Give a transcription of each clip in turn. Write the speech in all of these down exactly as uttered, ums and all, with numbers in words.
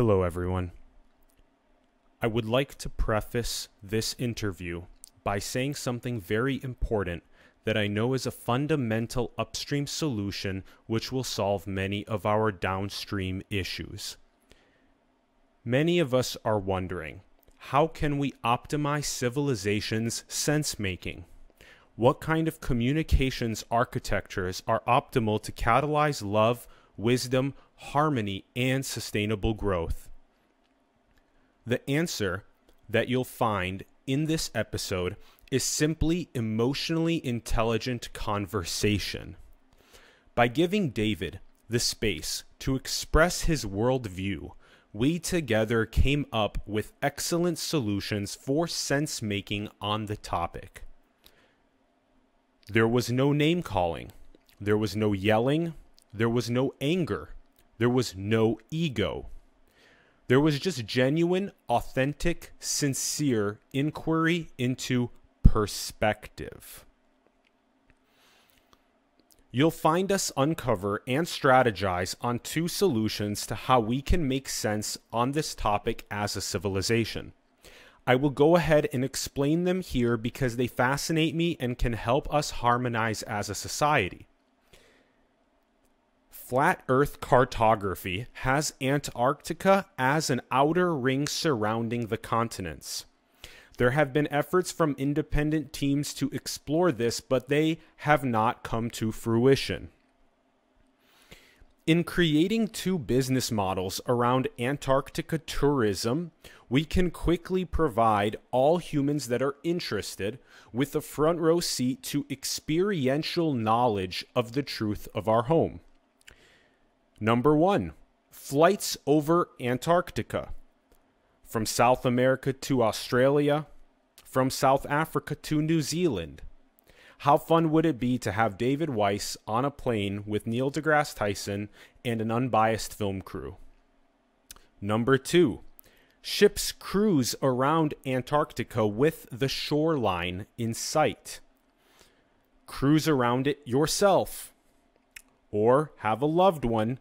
Hello, everyone. I would like to preface this interview by saying something very important that I know is a fundamental upstream solution which will solve many of our downstream issues. Many of us are wondering, how can we optimize civilization's sense-making? What kind of communications architectures are optimal to catalyze love, wisdom, harmony, and sustainable growth? The answer that you'll find in this episode is simply emotionally intelligent conversation. By giving David the space to express his worldview, we together came up with excellent solutions for sense-making on the topic. There was no name-calling. There was no yelling. There was no anger. There was no ego. There was just genuine, authentic, sincere inquiry into perspective. You'll find us uncover and strategize on two solutions to how we can make sense on this topic as a civilization. I will go ahead and explain them here because they fascinate me and can help us harmonize as a society. Flat Earth cartography has Antarctica as an outer ring surrounding the continents. There have been efforts from independent teams to explore this, but they have not come to fruition. In creating two business models around Antarctica tourism, we can quickly provide all humans that are interested with a front row seat to experiential knowledge of the truth of our home. Number one, flights over Antarctica. From South America to Australia, from South Africa to New Zealand. How fun would it be to have David Weiss on a plane with Neil deGrasse Tyson and an unbiased film crew? Number two, ships cruise around Antarctica with the shoreline in sight. Cruise around it yourself, or have a loved one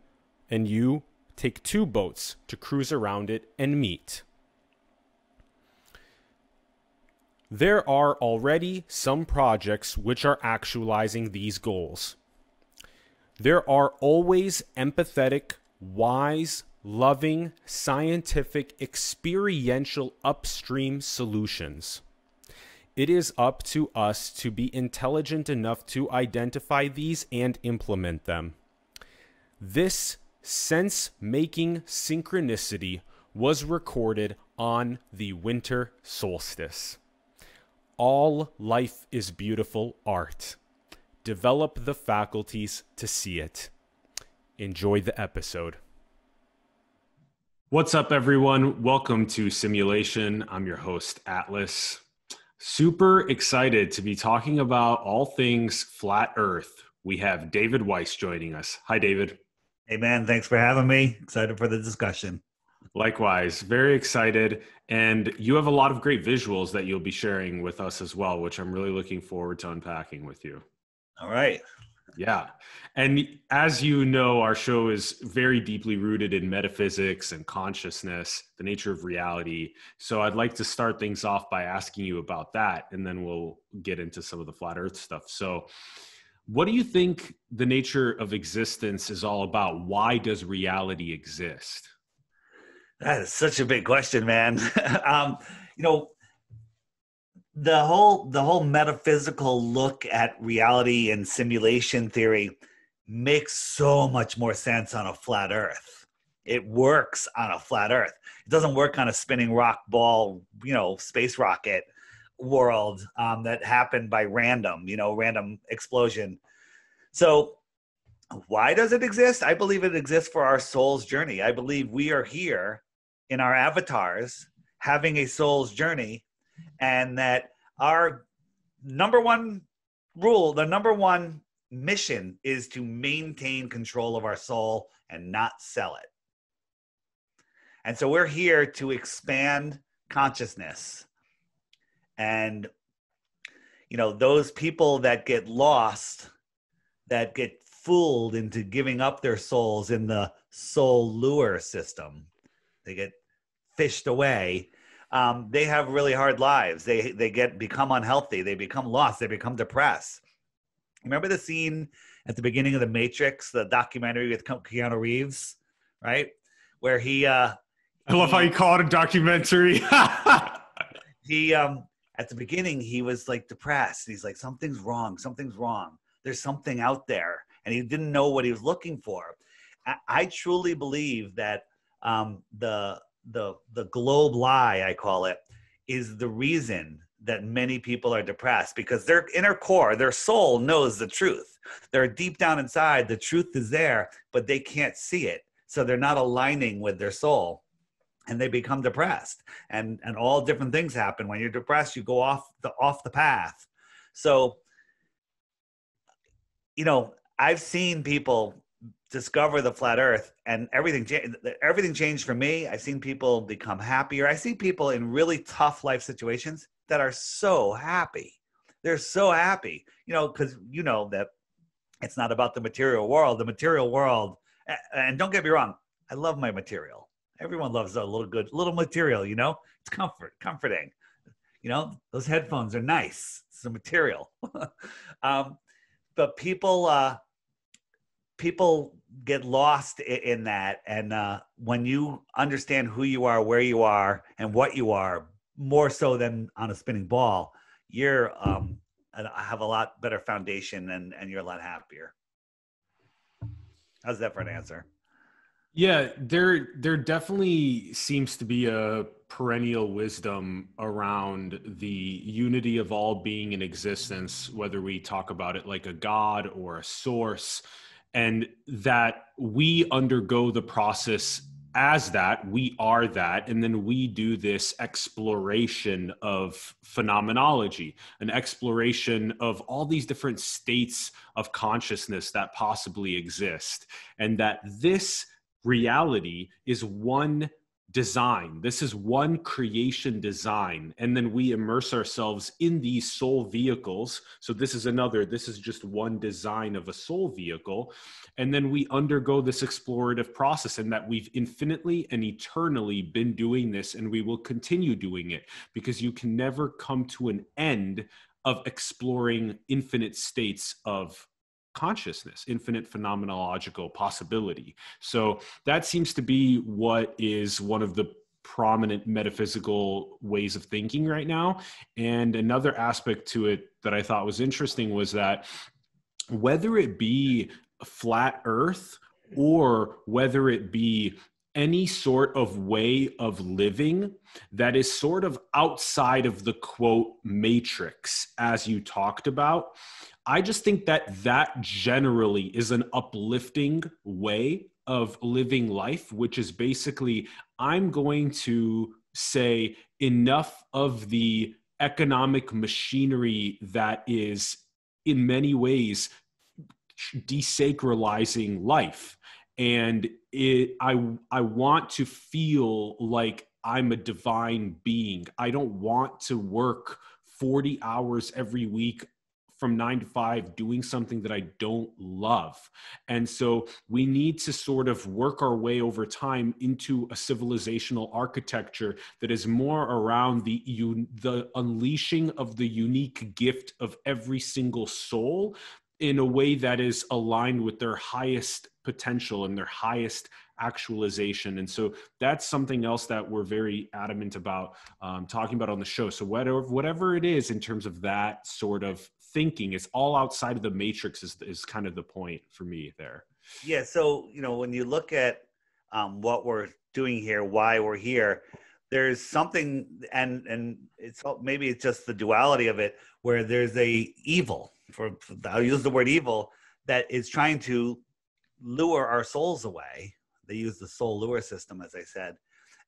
and you take two boats to cruise around it and meet. There are already some projects which are actualizing these goals. There are always empathetic, wise, loving, scientific, experiential upstream solutions. It is up to us to be intelligent enough to identify these and implement them. This sense-making synchronicity was recorded on the winter solstice. All life is beautiful art. Develop the faculties to see it. Enjoy the episode. What's up, everyone? Welcome to Simulation. I'm your host, Atlas. Super excited to be talking about all things flat Earth. We have David Weiss joining us. Hi, David. Hey, man. Thanks for having me. Excited for the discussion. Likewise, very excited. And you have a lot of great visuals that you'll be sharing with us as well, which I'm really looking forward to unpacking with you. All right. Yeah. And as you know, our show is very deeply rooted in metaphysics and consciousness, the nature of reality. So I'd like to start things off by asking you about that, and then we'll get into some of the flat Earth stuff. So what do you think the nature of existence is all about? Why does reality exist? That is such a big question, man. um, you know, the whole the whole metaphysical look at reality and simulation theory makes so much more sense on a flat Earth. It works on a flat Earth. It doesn't work on a spinning rock ball, you know, space rocket world um, that happened by random, you know, random explosion. So why does it exist? I believe it exists for our soul's journey. I believe we are here in our avatars having a soul's journey, and that our number one rule, the number one mission is to maintain control of our soul and not sell it. And so we're here to expand consciousness. And, you know, those people that get lost, that get fooled into giving up their souls in the soul lure system, They get fished away. Um, they have really hard lives. They, they get become unhealthy. They become lost. They become depressed. Remember the scene at the beginning of The Matrix, the documentary with Keanu Reeves, right? Where he... Uh, I love he, how you call it a documentary. he, um, at the beginning, he was like depressed. He's like, something's wrong. Something's wrong. There's something out there. And he didn't know what he was looking for. I, I truly believe that um, the... the the globe lie, I call it, is the reason that many people are depressed, because their inner core, their soul knows the truth. They're deep down inside, the truth is there, but they can't see it. So they're not aligning with their soul, and they become depressed. And and all different things happen. When you're depressed, you go off the off the path. So, you know, I've seen people discover the flat earth and everything, everything changed for me. I've seen people become happier. I see people in really tough life situations that are so happy. They're so happy, you know, because you know that it's not about the material world, the material world. And don't get me wrong. I love my material. Everyone loves a little good, little material, you know, it's comfort, comforting, you know, those headphones are nice. It's the material. um, but people, uh, people get lost in that. And uh, when you understand who you are, where you are, and what you are, more so than on a spinning ball, you're um, have a lot better foundation, and, and you're a lot happier. How's that for an answer? Yeah, there, there definitely seems to be a perennial wisdom around the unity of all being in existence, whether we talk about it like a God or a source. And that we undergo the process as that, we are that, and then we do this exploration of phenomenology, an exploration of all these different states of consciousness that possibly exist, and that this reality is one design. This is one creation design. And then we immerse ourselves in these soul vehicles. So this is another, this is just one design of a soul vehicle. And then we undergo this explorative process, and that we've infinitely and eternally been doing this, and we will continue doing it, because you can never come to an end of exploring infinite states of consciousness, infinite phenomenological possibility. So that seems to be what is one of the prominent metaphysical ways of thinking right now. And another aspect to it that I thought was interesting was that whether it be flat earth or whether it be any sort of way of living that is sort of outside of the quote matrix, as you talked about, I just think that that generally is an uplifting way of living life, which is basically, I'm going to say enough of the economic machinery that is in many ways desacralizing life. And it, I, I want to feel like I'm a divine being. I don't want to work forty hours every week from nine to five doing something that I don't love. And so we need to sort of work our way over time into a civilizational architecture that is more around the, un- the unleashing of the unique gift of every single soul in a way that is aligned with their highest potential and their highest actualization. And so that's something else that we're very adamant about um, talking about on the show. So whatever, whatever it is in terms of that sort of thinking, it's all outside of the matrix is, is kind of the point for me there. Yeah. So, you know, when you look at um, what we're doing here, why we're here, there's something, and, and it's maybe it's just the duality of it, where there's a evil, for, for I'll use the word evil, that is trying to lure our souls away. They use the soul lure system, as I said.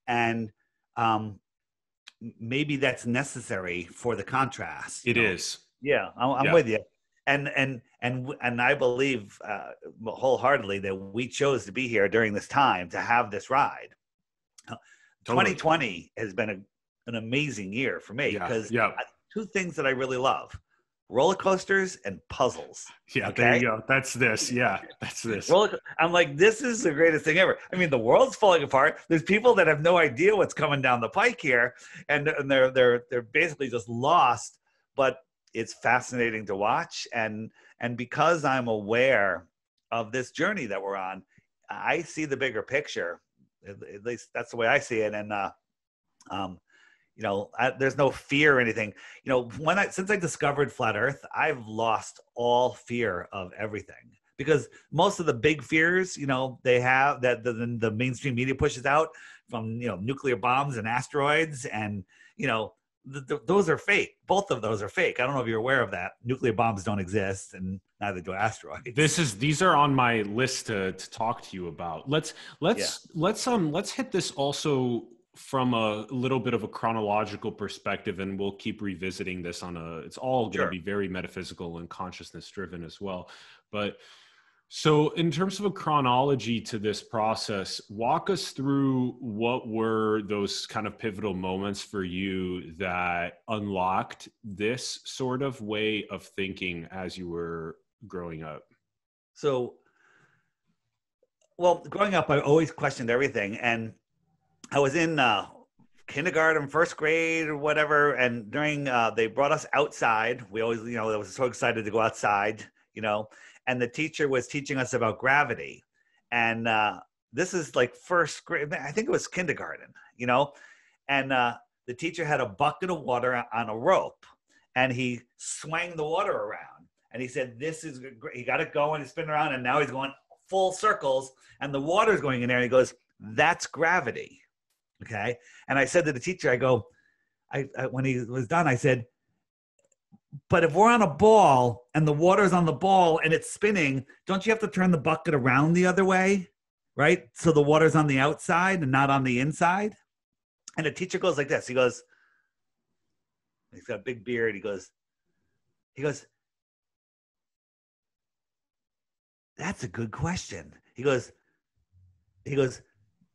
And um, maybe that's necessary for the contrast. It is. Yeah, I'm, I'm yeah. with you. And and and and I believe uh, wholeheartedly that we chose to be here during this time to have this ride. Totally. twenty twenty has been a, an amazing year for me, because yeah. yeah. two things that I really love. roller coasters and puzzles. Yeah, okay? There you go. That's this. Yeah, that's this. Roller, I'm like, this is the greatest thing ever. I mean, the world's falling apart. There's people that have no idea what's coming down the pike here, and, and they're they're they're basically just lost. But it's fascinating to watch, and and because I'm aware of this journey that we're on, I see the bigger picture. At, at least that's the way I see it, and uh, um. You know, I, there's no fear or anything. You know, when I, since I discovered Flat Earth, I've lost all fear of everything, because most of the big fears, you know, they have that the, the mainstream media pushes out, from, you know, nuclear bombs and asteroids, and, you know, th th those are fake. Both of those are fake. I don't know if you're aware of that. Nuclear bombs don't exist, and neither do asteroids. This is, these are on my list to, to talk to you about. Let's, let's, yeah. let's, um, let's hit this also from a little bit of a chronological perspective, and we'll keep revisiting this on a, it's all going to sure. be very metaphysical and consciousness driven as well. But so in terms of a chronology to this process, walk us through what were those kind of pivotal moments for you that unlocked this sort of way of thinking as you were growing up? So, well, growing up, I always questioned everything, and I was in uh, kindergarten, first grade or whatever, and during, uh, they brought us outside. We always, you know, I was so excited to go outside, you know, and the teacher was teaching us about gravity. And uh, this is like first grade, I think it was kindergarten, you know, and uh, the teacher had a bucket of water on a rope, and he swung the water around, and he said, this is, he got it going, it's spinning around, and now he's going full circles, and the water's going in there, and he goes, that's gravity. Okay. And I said to the teacher, I go, I, I, when he was done, I said, but if we're on a ball and the water's on the ball and it's spinning, don't you have to turn the bucket around the other way? Right. So the water's on the outside and not on the inside. And the teacher goes like this. He goes, he's got a big beard. He goes, he goes, that's a good question. He goes, he goes,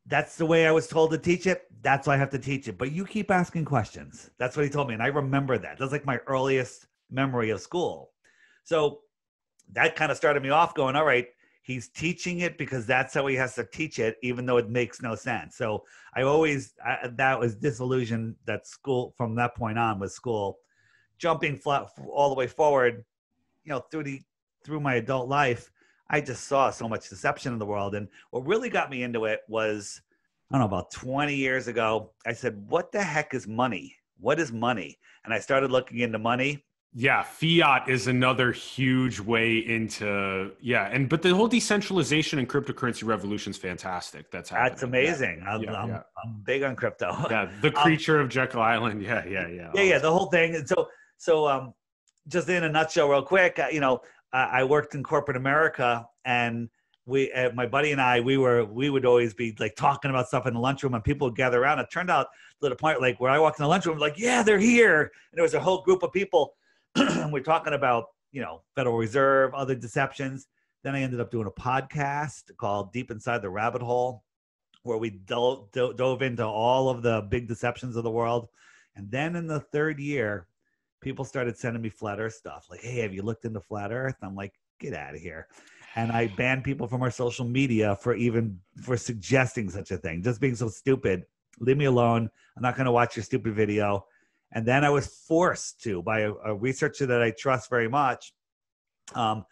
that's the way I was told to teach it. That's why I have to teach it. But you keep asking questions. That's what he told me. And I remember that. That's like my earliest memory of school. So that kind of started me off going, all right, he's teaching it because that's how he has to teach it, even though it makes no sense. So I always, I, that was disillusioned that school, from that point on with school, jumping flat all the way forward, you know, through the, through my adult life. I just saw so much deception in the world. And what really got me into it was, I don't know, about twenty years ago, I said, what the heck is money? What is money? And I started looking into money. Yeah, fiat is another huge way into, yeah. And, but the whole decentralization and cryptocurrency revolution is fantastic. That's happening. That's amazing. Yeah. I'm, yeah, I'm, yeah. I'm big on crypto. Yeah, the creature um, of Jekyll Island. Yeah, yeah, yeah. Yeah, yeah, the whole thing. And so, so um, just in a nutshell real quick, you know, I worked in corporate America, and we, uh, my buddy and I, we were, we would always be like talking about stuff in the lunchroom, and people would gather around. It turned out to the point like where I walked in the lunchroom, like, yeah, they're here. And there was a whole group of people and we're talking about, you know, Federal Reserve, other deceptions. Then I ended up doing a podcast called Deep Inside the Rabbit Hole, where we do do dove into all of the big deceptions of the world. And then in the third year, people started sending me flat earth stuff. Like, hey, have you looked into flat earth? I'm like, get out of here. And I banned people from our social media for even, for suggesting such a thing, just being so stupid. Leave me alone. I'm not going to watch your stupid video. And then I was forced to, by a, a researcher that I trust very much. Um,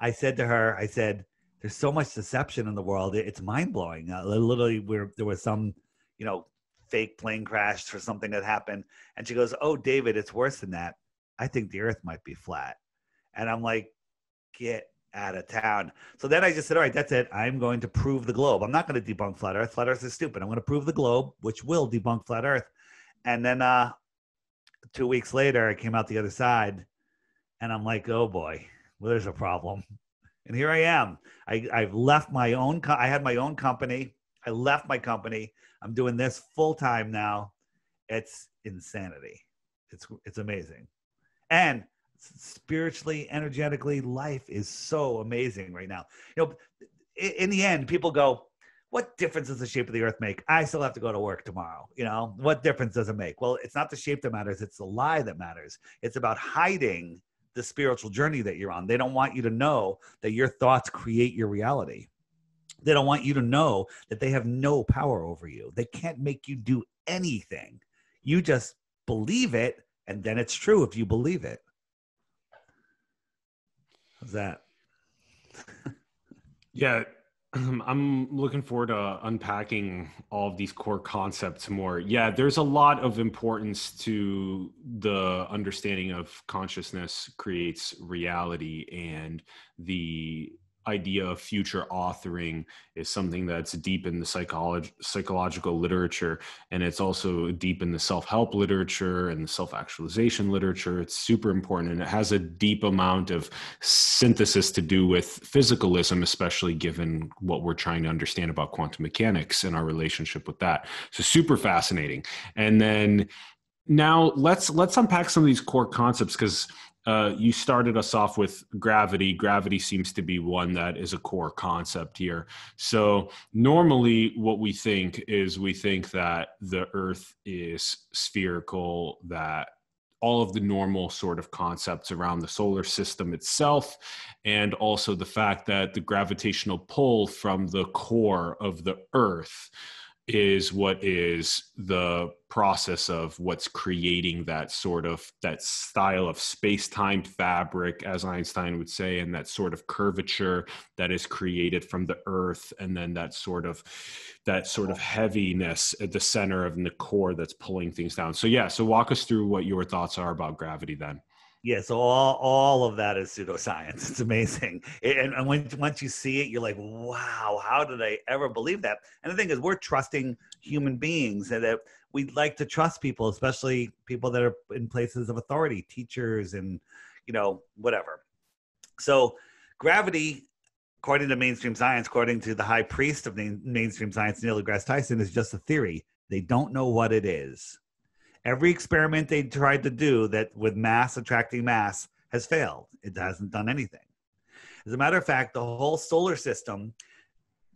I said to her, I said, there's so much deception in the world. It, it's mind blowing. Uh, literally where there was some, you know, fake plane crash for something that happened. And she goes, oh, David, it's worse than that. I think the earth might be flat. And I'm like, get out of town. So then I just said, all right, that's it. I'm going to prove the globe. I'm not going to debunk flat earth. Flat earth is stupid. I'm going to prove the globe, which will debunk flat earth. And then uh, two weeks later, I came out the other side, and I'm like, oh boy, well, there's a problem. And here I am. I, I've left my own, co I had my own company. I left my company. I'm doing this full time now. It's insanity. It's, it's amazing. And spiritually, energetically, life is so amazing right now. You know, in, in the end, people go, what difference does the shape of the earth make? I still have to go to work tomorrow. You know, what difference does it make? Well, it's not the shape that matters. It's the lie that matters. It's about hiding the spiritual journey that you're on. They don't want you to know that your thoughts create your reality. They don't want you to know that they have no power over you. They can't make you do anything. You just believe it, and then it's true if you believe it. How's that? Yeah, I'm looking forward to unpacking all of these core concepts more. Yeah, there's a lot of importance to the understanding of consciousness creates reality, and the idea of future authoring is something that's deep in the psychology, psychological literature, and it's also deep in the self-help literature and the self-actualization literature. It's super important, and it has a deep amount of synthesis to do with physicalism, especially given what we're trying to understand about quantum mechanics and our relationship with that. So super fascinating. And then now let's let's unpack some of these core concepts, because Uh, you started us off with gravity. Gravity seems to be one that is a core concept here. So normally what we think is we think that the Earth is spherical, that all of the normal sort of concepts around the solar system itself, and also the fact that the gravitational pull from the core of the Earth is what is the process of what's creating that sort of, that style of space-time fabric, as Einstein would say, and that sort of curvature that is created from the Earth, and then that sort of, that sort of heaviness at the center of the core that's pulling things down. So yeah, so walk us through what your thoughts are about gravity then. Yeah, so all, all of that is pseudoscience. It's amazing. And, and when, once you see it, you're like, wow, how did I ever believe that? And the thing is, we're trusting human beings, and that we like to trust people, especially people that are in places of authority, teachers and, you know, whatever. So gravity, according to mainstream science, according to the high priest of mainstream science, Neil deGrasse Tyson, is just a theory. They don't know what it is. Every experiment they tried to do that with mass attracting mass has failed. It hasn't done anything. As a matter of fact, the whole solar system,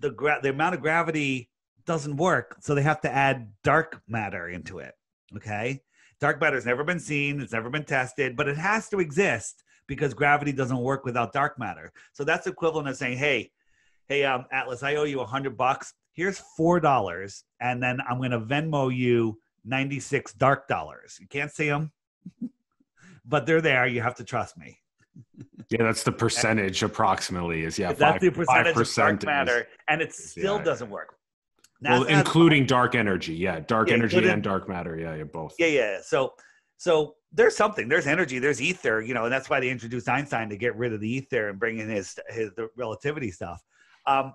the, gra- the amount of gravity doesn't work, so they have to add dark matter into it, okay? Dark matter has never been seen, it's never been tested, but it has to exist because gravity doesn't work without dark matter. So that's equivalent of saying, hey, hey, um, Atlas, I owe you a hundred bucks. Here's four dollars, and then I'm gonna Venmo you ninety-six dark dollars. You can't see them, but they're there. You have to trust me. Yeah, that's the percentage and, approximately is, yeah, that's five, the percentage five percent of dark matter, is, and it still yeah. doesn't work. NASA well, including has, dark energy. Yeah, dark yeah, energy and dark matter. Yeah, yeah, both. Yeah, yeah. So, so there's something. There's energy. There's ether. You know, and that's why they introduced Einstein to get rid of the ether and bring in his his the relativity stuff. Um,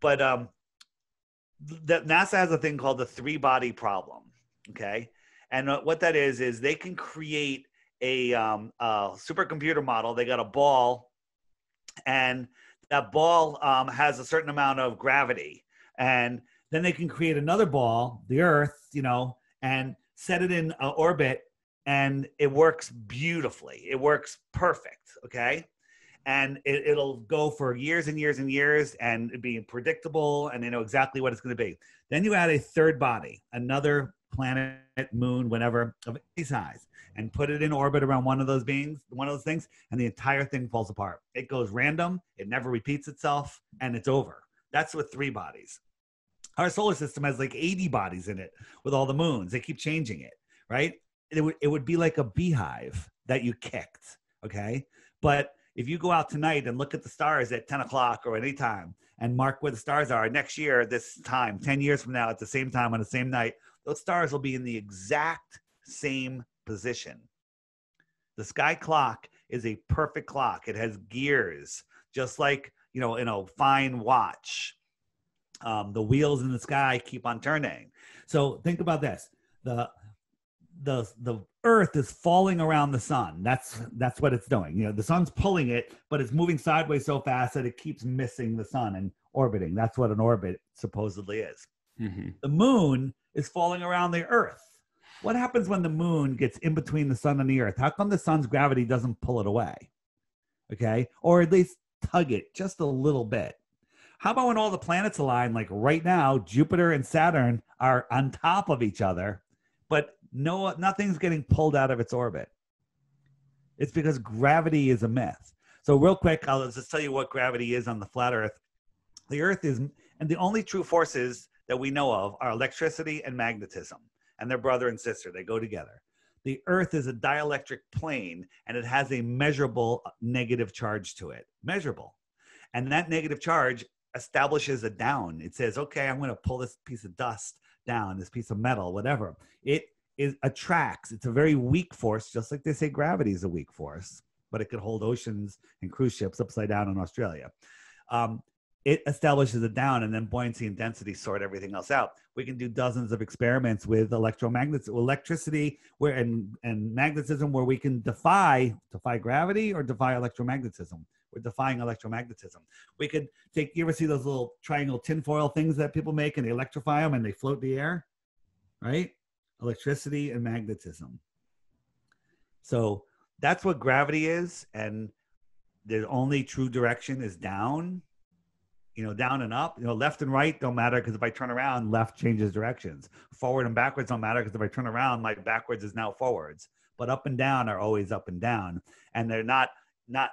but um, that NASA has a thing called the three-body problem. Okay, and what that is is they can create a, um, a supercomputer model. They got a ball, and that ball um, has a certain amount of gravity, and then they can create another ball, the Earth, you know, and set it in uh, orbit, and it works beautifully. It works perfect. Okay, and it, it'll go for years and years and years, and it'd be predictable, and they know exactly what it's going to be. Then you add a third body, another planet, moon, whatever, of any size, and put it in orbit around one of those beings, one of those things, and the entire thing falls apart. It goes random, it never repeats itself, and it's over. That's with three bodies. Our solar system has like eighty bodies in it with all the moons. They keep changing it, right? It would, it would be like a beehive that you kicked, okay? But if you go out tonight and look at the stars at ten o'clock or any time and mark where the stars are next year, this time, ten years from now, at the same time on the same night, those stars will be in the exact same position. The sky clock is a perfect clock. It has gears, just like, you know, in a fine watch. Um, the wheels in the sky keep on turning. So think about this. The, the, the Earth is falling around the sun. That's, that's what it's doing. You know, the sun's pulling it, but it's moving sideways so fast that it keeps missing the sun and orbiting. That's what an orbit supposedly is. Mm-hmm. The moon is falling around the Earth. What happens when the moon gets in between the sun and the Earth? How come the sun's gravity doesn't pull it away? Okay? Or at least tug it just a little bit. How about when all the planets align, like right now, Jupiter and Saturn are on top of each other, but no, nothing's getting pulled out of its orbit? It's because gravity is a myth. So real quick, I'll just tell you what gravity is on the flat Earth. The Earth is, and the only true forces that we know of are electricity and magnetism, and they're brother and sister. They go together. The Earth is a dielectric plane, and it has a measurable negative charge to it. Measurable. And that negative charge establishes a down. It says, okay, I'm going to pull this piece of dust down, this piece of metal, whatever. It is, attracts. It's a very weak force, just like they say gravity is a weak force, but it could hold oceans and cruise ships upside down in Australia. Um, it establishes a down, and then buoyancy and density sort everything else out. We can do dozens of experiments with electromagnets, electricity where, and, and magnetism where we can defy, defy gravity or defy electromagnetism. We're defying electromagnetism. We could take, you ever see those little triangle tinfoil things that people make and they electrify them and they float in the air, right? Electricity and magnetism. So that's what gravity is. And the only true direction is down. You know, down and up, you know, left and right don't matter because if I turn around, left changes directions. Forward and backwards don't matter because if I turn around, my backwards is now forwards. But up and down are always up and down. And they're not, not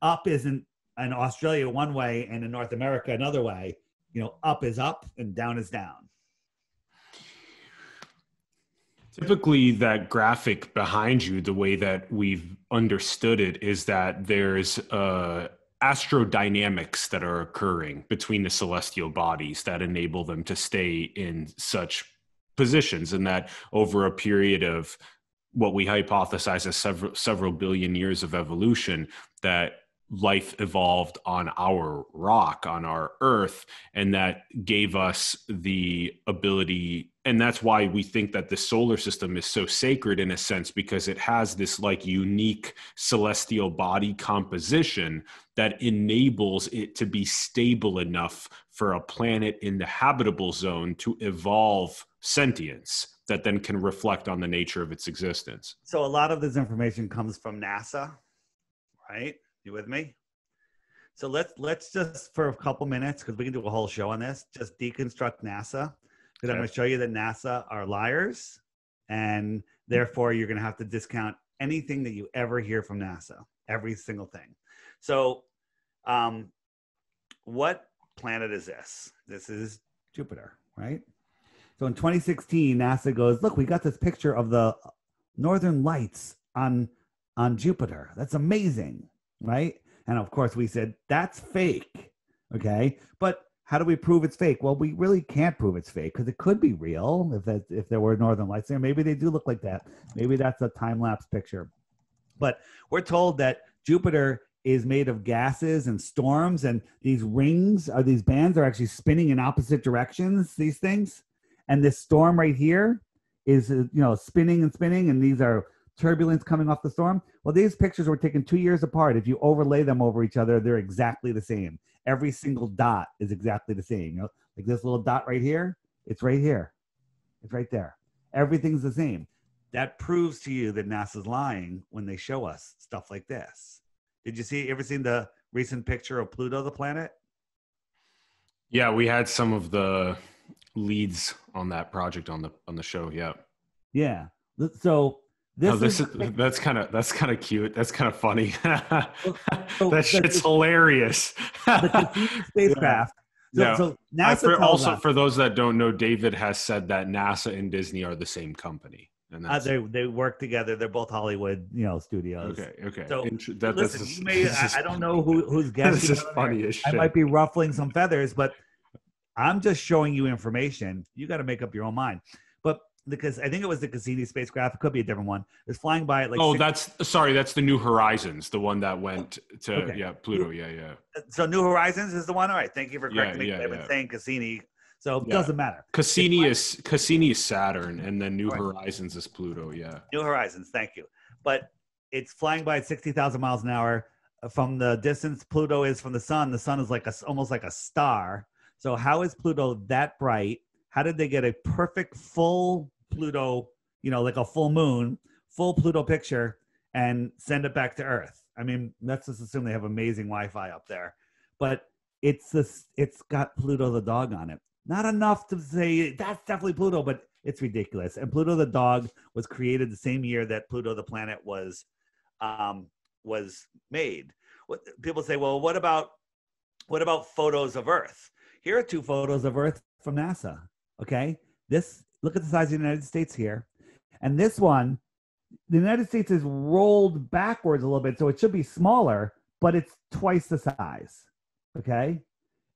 up isn't in Australia one way and in North America another way. You know, up is up and down is down. Typically, that graphic behind you, the way that we've understood it is that there's a astrodynamics that are occurring between the celestial bodies that enable them to stay in such positions, and that over a period of what we hypothesize as several several billion years of evolution, that life evolved on our rock, on our Earth, and that gave us the ability, and that's why we think that the solar system is so sacred in a sense, because it has this like unique celestial body composition that enables it to be stable enough for a planet in the habitable zone to evolve sentience that then can reflect on the nature of its existence. So a lot of this information comes from NASA, right? You with me? So let's let's just for a couple minutes, because we can do a whole show on this, just deconstruct NASA, because okay. I'm going to show you that NASA are liars, and therefore you're going to have to discount anything that you ever hear from NASA, every single thing. So um, what planet is this? This is Jupiter, right? So in twenty sixteen, NASA goes, look, we got this picture of the northern lights on on Jupiter. That's amazing. Right? And of course we said, that's fake. Okay. But how do we prove it's fake? Well, we really can't prove it's fake because it could be real if that, if there were northern lights there. Maybe they do look like that. Maybe that's a time-lapse picture. But we're told that Jupiter is made of gases and storms, and these rings or these bands are actually spinning in opposite directions, these things. And this storm right here is, you know, spinning and spinning, and these are turbulence coming off the storm. Well, these pictures were taken two years apart. If you overlay them over each other, they're exactly the same. Every single dot is exactly the same. You know, like this little dot right here, it's right here. It's right there. Everything's the same. That proves to you that NASA's lying when they show us stuff like this. Did you see, ever seen the recent picture of Pluto, the planet? Yeah, we had some of the leads on that project on the on the show, yeah. Yeah. So This oh, this is, is, that's kind of that's kind of cute. That's kind of funny. so, so that shit's the, hilarious. the spacecraft. So, yeah. so NASA for, also, us, for those that don't know, David has said that NASA and Disney are the same company, and that's uh, they they work together. They're both Hollywood, you know, studios. Okay, okay. So Intr- that, listen, that's you may, is, I, I don't know who who's guessing. This is funny as shit. I might be ruffling some feathers, but I'm just showing you information. You got to make up your own mind. Because I think it was the Cassini spacecraft. It could be a different one. It's flying by at like. Oh, six- that's sorry. That's the New Horizons, the one that went to okay. yeah Pluto. Yeah, yeah. So New Horizons is the one. All right, thank you for correcting yeah, me. Yeah, I've been yeah. saying Cassini, so it yeah. doesn't matter. Cassini is Cassini is Saturn, and then New right. Horizons is Pluto. Yeah. New Horizons. Thank you. But it's flying by at sixty thousand miles an hour from the distance Pluto is from the sun. The sun is like a almost like a star. So how is Pluto that bright? How did they get a perfect full Pluto, you know, like a full moon, full Pluto picture, and send it back to Earth? I mean, let's just assume they have amazing Wi-Fi up there, but it's this, it's got Pluto the dog on it. Not enough to say that's definitely Pluto, but it's ridiculous. And Pluto the dog was created the same year that Pluto the planet was um, was made. What, people say, well, what about what about photos of Earth? Here are two photos of Earth from NASA. Okay, this look at the size of the United States here, and this one, the United States is rolled backwards a little bit, so it should be smaller, but it's twice the size. Okay,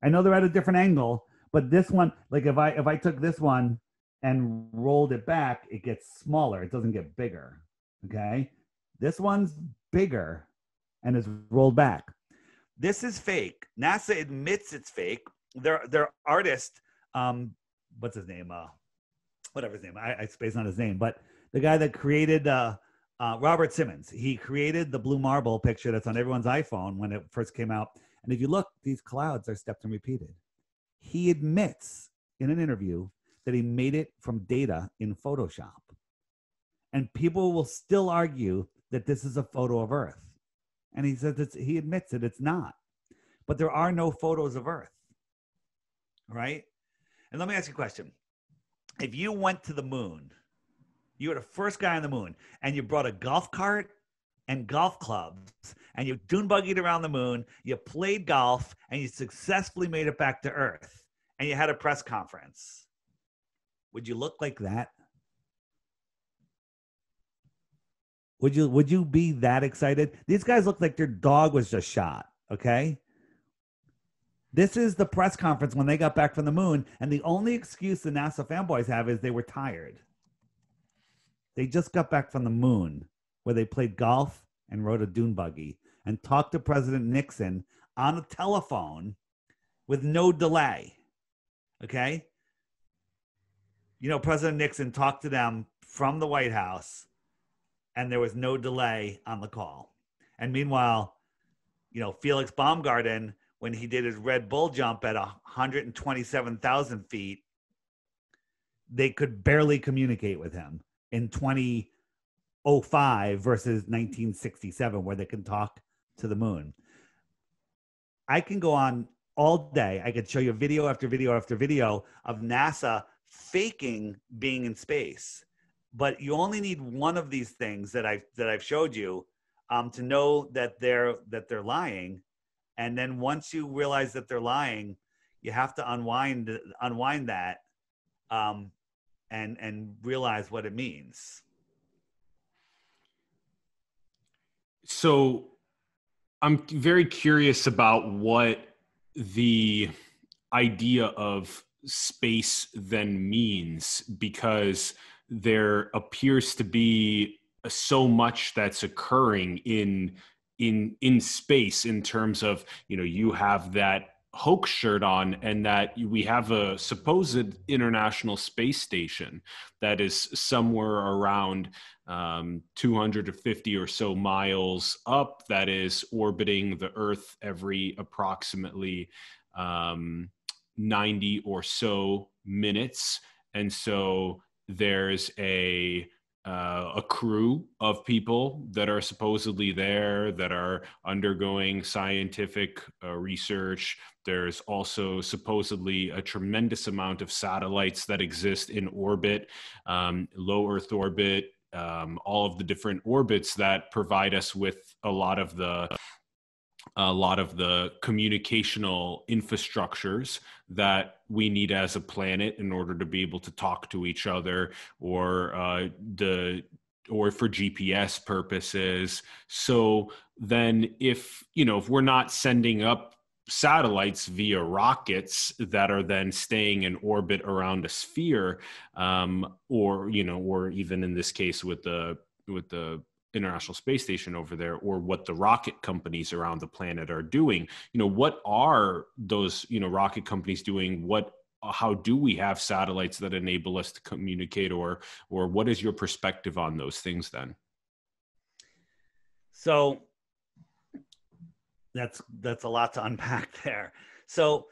I know they're at a different angle, but this one, like if I if I took this one and rolled it back, it gets smaller. It doesn't get bigger. Okay, this one's bigger and is rolled back. This is fake. NASA admits it's fake. Their their artist, um, what's his name? Uh, whatever his name. I, I space on his name, but the guy that created uh, uh, Robert Simmons, he created the blue marble picture that's on everyone's iPhone when it first came out. And if you look, these clouds are stepped and repeated. He admits in an interview that he made it from data in Photoshop. And people will still argue that this is a photo of Earth. And he says it's, he admits it, it's not. But there are no photos of Earth, right? And let me ask you a question. If you went to the moon, you were the first guy on the moon, and you brought a golf cart and golf clubs, and you dune buggied around the moon, you played golf, and you successfully made it back to Earth, and you had a press conference, would you look like that? Would you, would you be that excited? These guys look like their dog was just shot, okay? This is the press conference when they got back from the moon, and the only excuse the NASA fanboys have is they were tired. They just got back from the moon where they played golf and rode a dune buggy and talked to President Nixon on a telephone with no delay, okay? You know, President Nixon talked to them from the White House, and there was no delay on the call. And meanwhile, you know, Felix Baumgartner, when he did his Red Bull jump at one hundred twenty-seven thousand feet, they could barely communicate with him in twenty oh five versus nineteen sixty-seven, where they can talk to the moon. I can go on all day. I could show you video after video after video of NASA faking being in space. But you only need one of these things that I've that I've showed you um, to know that they're that they're lying. And then once you realize that they're lying, you have to unwind unwind that um, and and realize what it means. So, I'm very curious about what the idea of space then means, because there appears to be so much that's occurring in in in space in terms of, you know, you have that hoax shirt on and that we have a supposed International Space Station that is somewhere around um, two hundred fifty or so miles up that is orbiting the Earth every approximately um, ninety or so minutes. And so there's a uh, a crew of people that are supposedly there that are undergoing scientific uh, research. There's also supposedly a tremendous amount of satellites that exist in orbit, um, low Earth orbit, um, all of the different orbits that provide us with a lot of the a lot of the communicational infrastructures that we need as a planet in order to be able to talk to each other, or uh, the or for G P S purposes. So then, if you know, if we're not sending up satellites via rockets that are then staying in orbit around a sphere, um, or you know, or even in this case with the with the International Space Station over there, or what the rocket companies around the planet are doing. You know, what are those, you know, rocket companies doing? What, how do we have satellites that enable us to communicate, or, or what is your perspective on those things then? So that's, that's a lot to unpack there. So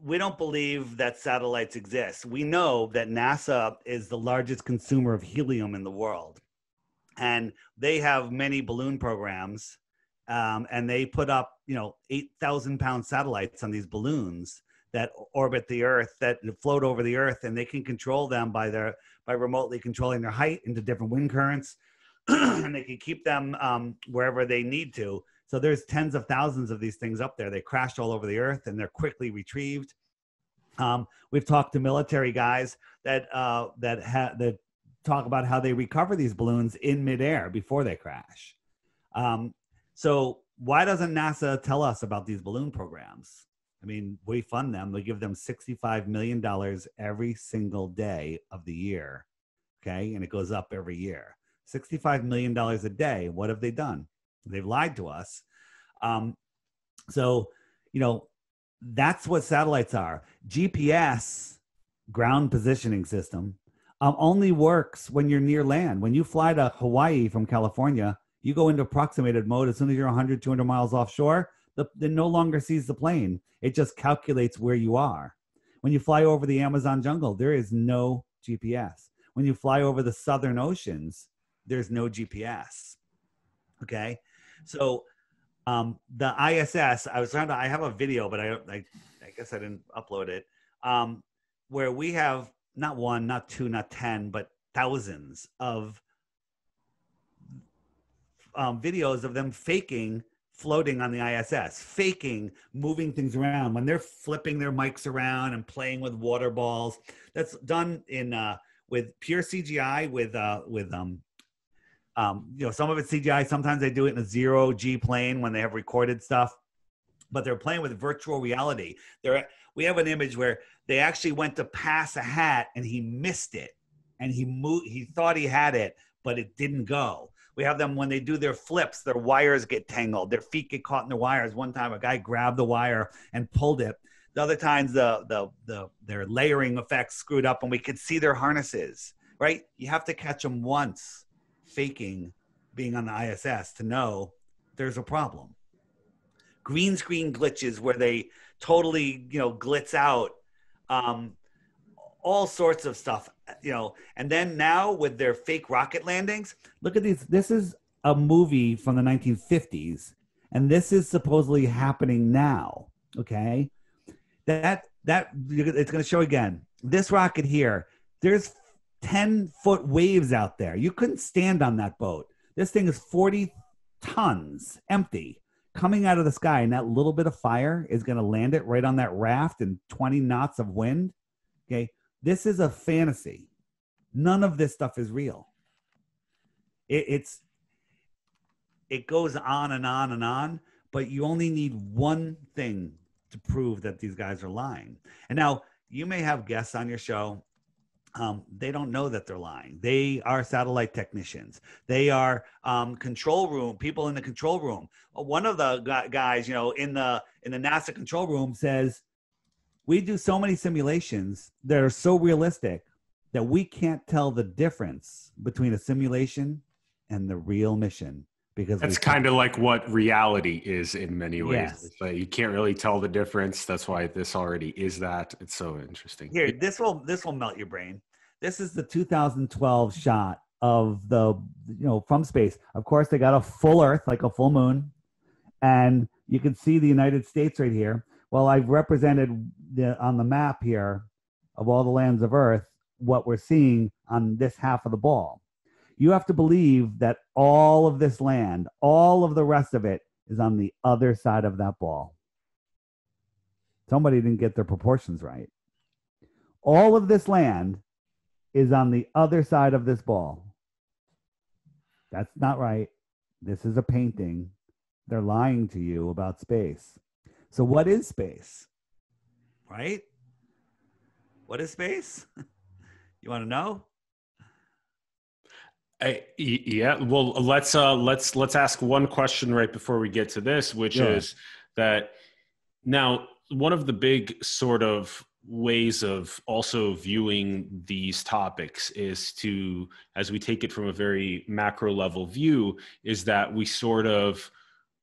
we don't believe that satellites exist. We know that NASA is the largest consumer of helium in the world. And they have many balloon programs, um, and they put up, you know, eight thousand pound satellites on these balloons that orbit the Earth, that float over the Earth, and they can control them by their by remotely controlling their height into different wind currents and they can keep them um, wherever they need to. So there's tens of thousands of these things up there. They crashed all over the earth and they're quickly retrieved. Um, we've talked to military guys that, uh, that, ha that talk about how they recover these balloons in midair before they crash. Um, so why doesn't NASA tell us about these balloon programs? I mean, we fund them. We give them sixty-five million dollars every single day of the year, okay? And it goes up every year. sixty-five million dollars a day, what have they done? They've lied to us. Um, so, you know, that's what satellites are. G P S, ground positioning system, um, only works when you're near land. When you fly to Hawaii from California, you go into approximated mode. As soon as you're one hundred, two hundred miles offshore, the, it no longer sees the plane. It just calculates where you are. When you fly over the Amazon jungle, there is no G P S. When you fly over the southern oceans, there's no G P S. Okay. So um, the I S S, I was trying to, I have a video, but I, I, I guess I didn't upload it, um, where we have not one, not two, not ten, but thousands of um, videos of them faking floating on the I S S, faking moving things around when they're flipping their mics around and playing with water balls. That's done in uh, with pure C G I, with uh, with um. Um, you know, some of it's C G I. Sometimes they do it in a zero G plane when they have recorded stuff, but they're playing with virtual reality. There, we have an image where they actually went to pass a hat and he missed it, and he moved. He thought he had it, but it didn't go. We have them when they do their flips, their wires get tangled, their feet get caught in the wires. One time, a guy grabbed the wire and pulled it. The other times, the the the their layering effects screwed up, and we could see their harnesses. Right? You have to catch them once. Faking being on the I S S to know there's a problem. Green screen glitches where they totally, you know, glitz out, um, all sorts of stuff, you know, and then now with their fake rocket landings, look at these. This is a movie from the nineteen fifties and this is supposedly happening now. Okay. That, that it's going to show again, this rocket here, there's ten foot waves out there. You couldn't stand on that boat. This thing is forty tons empty coming out of the sky. And that little bit of fire is going to land it right on that raft and twenty knots of wind. Okay. This is a fantasy. None of this stuff is real. It, it's, it goes on and on and on, but you only need one thing to prove that these guys are lying. And now you may have guests on your show. Um, they don't know that they're lying. They are satellite technicians. They are um, control room people in the control room. One of the guys, you know, in the in the NASA control room says, "We do so many simulations that are so realistic that we can't tell the difference between a simulation and the real mission." Because that's kind of like what reality is in many ways. Yes. But you can't really tell the difference. That's why this already is that. It's so interesting. Here, this will this will melt your brain. This is the two thousand twelve shot of the, you know, from space. Of course, they got a full Earth, like a full moon. And you can see the United States right here. Well, I've represented the, on the map here of all the lands of Earth, what we're seeing on this half of the ball. You have to believe that all of this land, all of the rest of it, is on the other side of that ball. Somebody didn't get their proportions right. All of this land is on the other side of this ball. That's not right. This is a painting. They're lying to you about space. So what is space? Right? What is space? You want to know? I, yeah, well, let's uh, let's let's ask one question right before we get to this, which yeah. is that now one of the big sort of ways of also viewing these topics is to, as we take it from a very macro level view, is that we sort of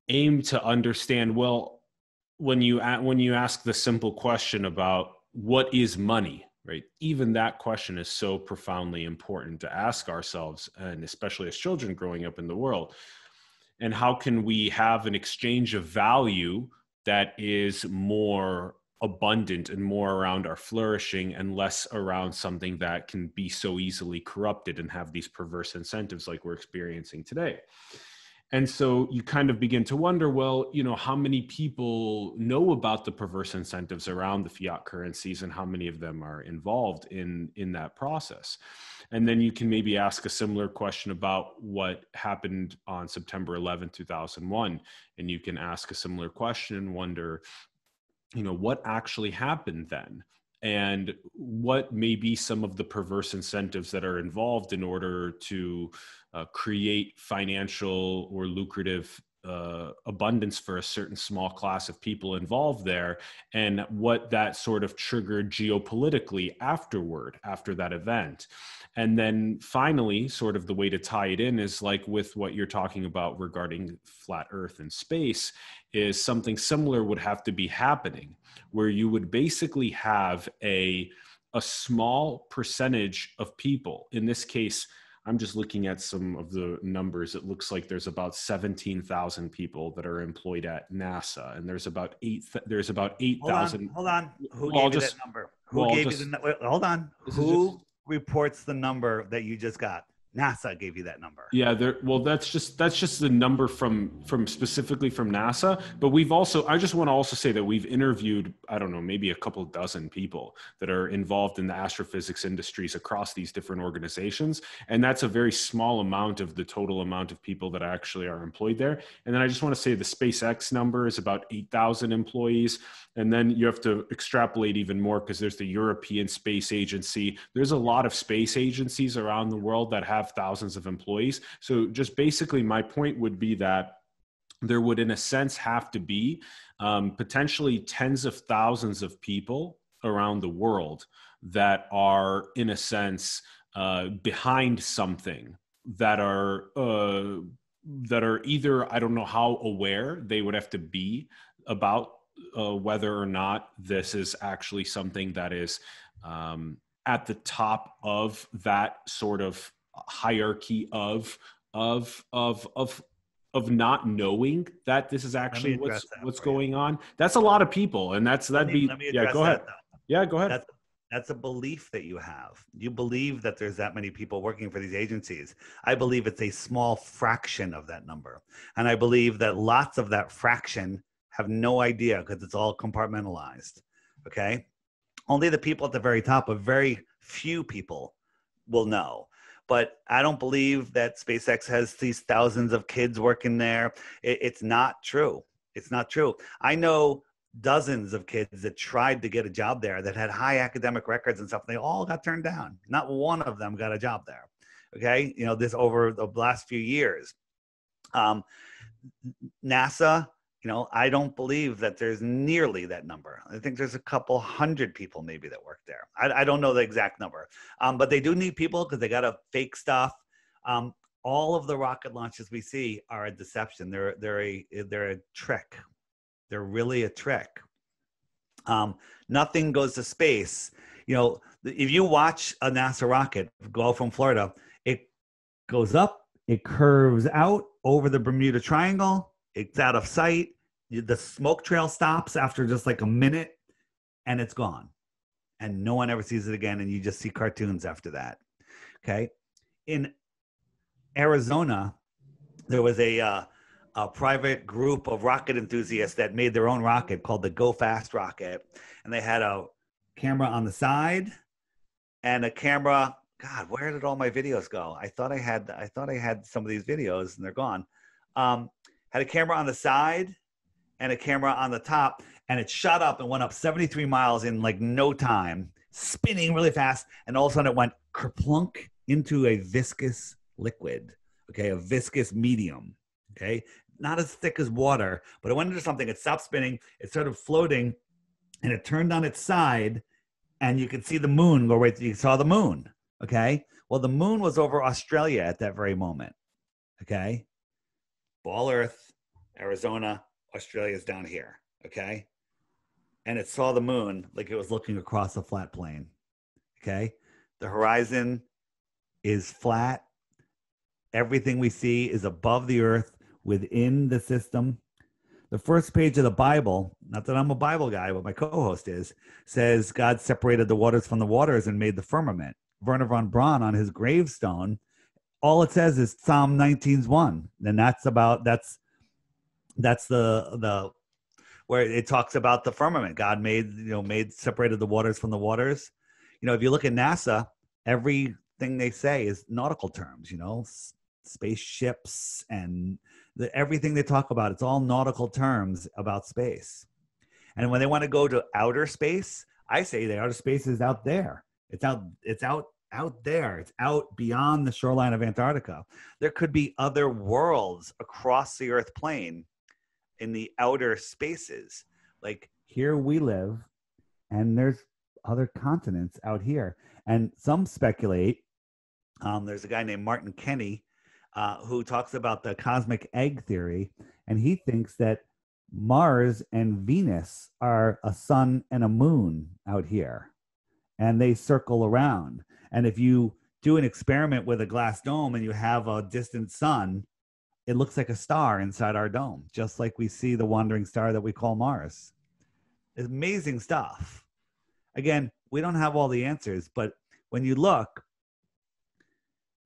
aim to understand. Well, when you when you ask the simple question about what is money. Right? Even that question is so profoundly important to ask ourselves, and especially as children growing up in the world. And how can we have an exchange of value that is more abundant and more around our flourishing and less around something that can be so easily corrupted and have these perverse incentives like we're experiencing today. And so you kind of begin to wonder, well, you know, how many people know about the perverse incentives around the fiat currencies and how many of them are involved in, in that process? And then you can maybe ask a similar question about what happened on September eleventh, two thousand one. And you can ask a similar question and wonder, you know, what actually happened then? And what may be some of the perverse incentives that are involved in order to uh, create financial or lucrative uh, abundance for a certain small class of people involved there, and what that sort of triggered geopolitically afterward, after that event. And then finally, sort of the way to tie it in is like with what you're talking about regarding flat Earth and space, is something similar would have to be happening, where you would basically have a, a small percentage of people. In this case, I'm just looking at some of the numbers. It looks like there's about seventeen thousand people that are employed at NASA, and there's about eight. There's about eight thousand. Hold on, hold on. Who well, gave you that number? Who well, gave just, you the wait, Hold on. Who just, reports the number that you just got? NASA gave you that number. Yeah, there. Well, that's just that's just the number from from specifically from NASA. But we've also, I just want to also say that we've interviewed, I don't know, maybe a couple dozen people that are involved in the astrophysics industries across these different organizations, and that's a very small amount of the total amount of people that actually are employed there. And then I just want to say the SpaceX number is about eight thousand employees, and then you have to extrapolate even more because there's the European Space Agency. There's a lot of space agencies around the world that have thousands of employees. So just basically my point would be that there would, in a sense, have to be um, potentially tens of thousands of people around the world that are, in a sense, uh, behind something that are, uh, that are either, I don't know how aware they would have to be about uh, whether or not this is actually something that is um, at the top of that sort of hierarchy of of of of of not knowing that this is actually what's what's going you. on. That's a lot of people, and that's that'd me, be yeah. Go ahead. Though. Yeah, go ahead. That's, that's a belief that you have. You believe that there's that many people working for these agencies. I believe it's a small fraction of that number, and I believe that lots of that fraction have no idea because it's all compartmentalized. Okay, only the people at the very top, of very few people, will know. But I don't believe that SpaceX has these thousands of kids working there. It, it's not true. It's not true. I know dozens of kids that tried to get a job there that had high academic records and stuff. And they all got turned down. Not one of them got a job there. Okay. You know, this over the last few years. Um, NASA, you know, I don't believe that there's nearly that number. I think there's a couple hundred people maybe that work there. I, I don't know the exact number, um, but they do need people because they got to fake stuff. Um, all of the rocket launches we see are a deception. They're they're a they're a trick. They're really a trick. Um, nothing goes to space. You know, if you watch a NASA rocket go from Florida, it goes up, it curves out over the Bermuda Triangle. It's out of sight. The smoke trail stops after just like a minute and it's gone. And no one ever sees it again. And you just see cartoons after that. Okay. In Arizona, there was a, uh, a private group of rocket enthusiasts that made their own rocket called the Go Fast Rocket. And they had a camera on the side and a camera. God, where did all my videos go? I thought I had, I thought I had some of these videos and they're gone. Um, had a camera on the side and a camera on the top, and it shot up and went up seventy-three miles in like no time, spinning really fast. And all of a sudden it went kerplunk into a viscous liquid. Okay. A viscous medium. Okay. Not as thick as water, but it went into something. It stopped spinning. It started floating and it turned on its side and you could see the moon go right through. You saw the moon. Okay. Well, the moon was over Australia at that very moment. Okay. All Earth, Arizona, Australia's down here, okay? And it saw the moon like it was looking across a flat plain, okay? The horizon is flat. Everything we see is above the Earth within the system. the first page of the Bible, not that I'm a Bible guy, but my co-host is, says God separated the waters from the waters and made the firmament. Wernher von Braun, on his gravestone, all it says is Psalm nineteen's one. And that's about, that's, that's the, the, where it talks about the firmament. God made, you know, made, separated the waters from the waters. You know, if you look at NASA, everything they say is nautical terms, you know, s- spaceships and the, everything they talk about, it's all nautical terms about space. And when they want to go to outer space, I say the outer space is out there. It's out, it's out, out there. It's out beyond the shoreline of Antarctica. There could be other worlds across the Earth plane in the outer spaces. Like here we live, and there's other continents out here. And some speculate, um, there's a guy named Martin Kenney uh, who talks about the cosmic egg theory, and he thinks that Mars and Venus are a sun and a moon out here, and they circle around. And if you do an experiment with a glass dome and you have a distant sun, it looks like a star inside our dome, just like we see the wandering star that we call Mars. It's amazing stuff. Again, we don't have all the answers, but when you look,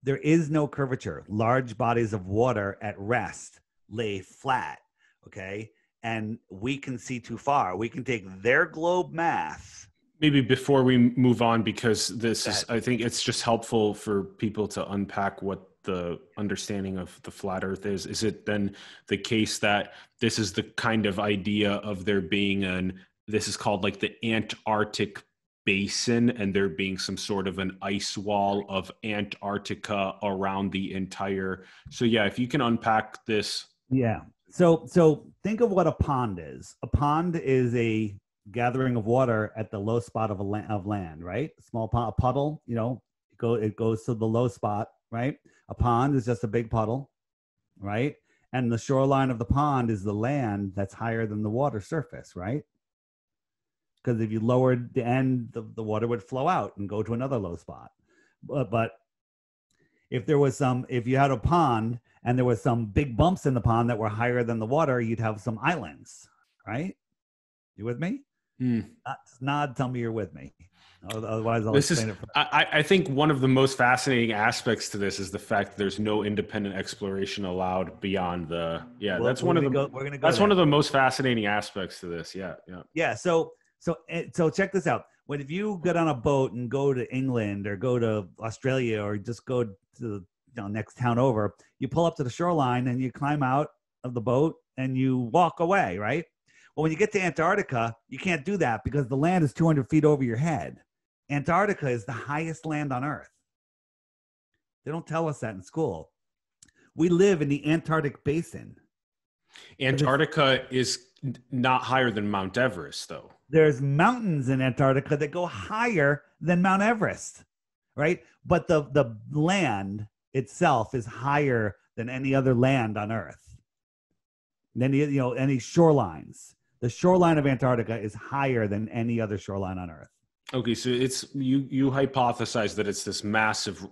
there is no curvature. Large bodies of water at rest lay flat, okay? And we can see too far. We can take their globe math. Maybe before we move on, because this is, I think it's just helpful for people to unpack what the understanding of the flat earth is. Is it then the case that this is the kind of idea of there being an, this is called like the Antarctic basin, and there being some sort of an ice wall of Antarctica around the entire. So yeah, if you can unpack this. Yeah. So, so think of what a pond is. A pond is a gathering of water at the low spot of a land, of land, right? A small pond, a puddle, you know, it go, it goes to the low spot, right? A pond is just a big puddle, right? And the shoreline of the pond is the land that's higher than the water surface, right? Because if you lowered the end, the, the water would flow out and go to another low spot. But, but if there was some, if you had a pond and there was some big bumps in the pond that were higher than the water, you'd have some islands, right? You with me? Mm. Nod, nod, tell me you're with me. Otherwise, I'll this explain is, it. I, I think one of the most fascinating aspects to this is the fact that there's no independent exploration allowed beyond the. Yeah, well, that's one of the. Go, we're gonna go that's there. One of the most fascinating aspects to this. Yeah, yeah. Yeah. So. So, so check this out. When if you get on a boat and go to England or go to Australia or just go to the you know, next town over, you pull up to the shoreline and you climb out of the boat and you walk away, right? Well, when you get to Antarctica, you can't do that because the land is two hundred feet over your head. Antarctica is the highest land on Earth. They don't tell us that in school. We live in the Antarctic basin. Antarctica is not higher than Mount Everest, though. There's mountains in Antarctica that go higher than Mount Everest, right? But the, the land itself is higher than any other land on Earth. Any, you know, any shorelines. The shoreline of Antarctica is higher than any other shoreline on Earth. Okay, so it's you, you hypothesize that it's this massive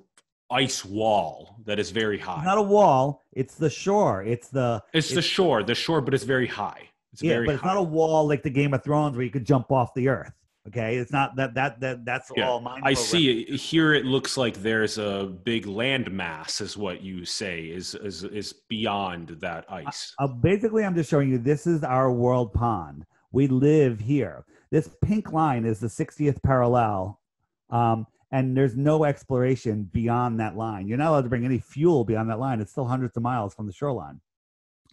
ice wall that is very high. It's not a wall. It's the shore. It's the... It's, it's the shore, the shore, but it's very high. It's yeah, very but it's high. Not a wall like the Game of Thrones where you could jump off the earth. Okay, it's not that that that that's yeah. all. I see it. Here it looks like there's a big landmass, is what you say is is is beyond that ice. Uh, basically, I'm just showing you this is our world pond. We live here. This pink line is the sixtieth parallel, um, and there's no exploration beyond that line. You're not allowed to bring any fuel beyond that line. It's still hundreds of miles from the shoreline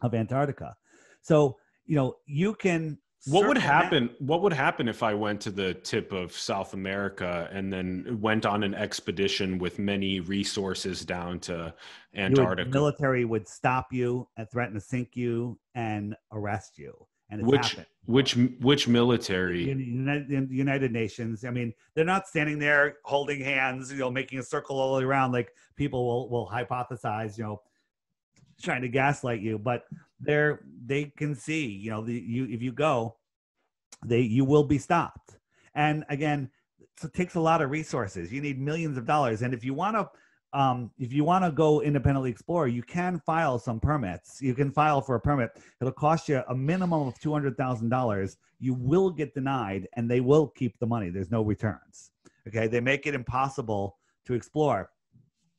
of Antarctica. So. You know, you can. What would happen? That. What would happen if I went to the tip of South America and then went on an expedition with many resources down to Antarctica? Would, the military would stop you and threaten to sink you and arrest you. And it's which happened. which which military? United, United Nations. I mean, they're not standing there holding hands, you know, making a circle all around like people will will hypothesize, you know, trying to gaslight you, but. They're, they can see, you know, the, you if you go, they you will be stopped. And again, so it takes a lot of resources. You need millions of dollars. And if you want to um, if you want to go independently explore, you can file some permits. You can file for a permit. It'll cost you a minimum of two hundred thousand dollars. You will get denied, and they will keep the money. There's no returns. Okay, they make it impossible to explore.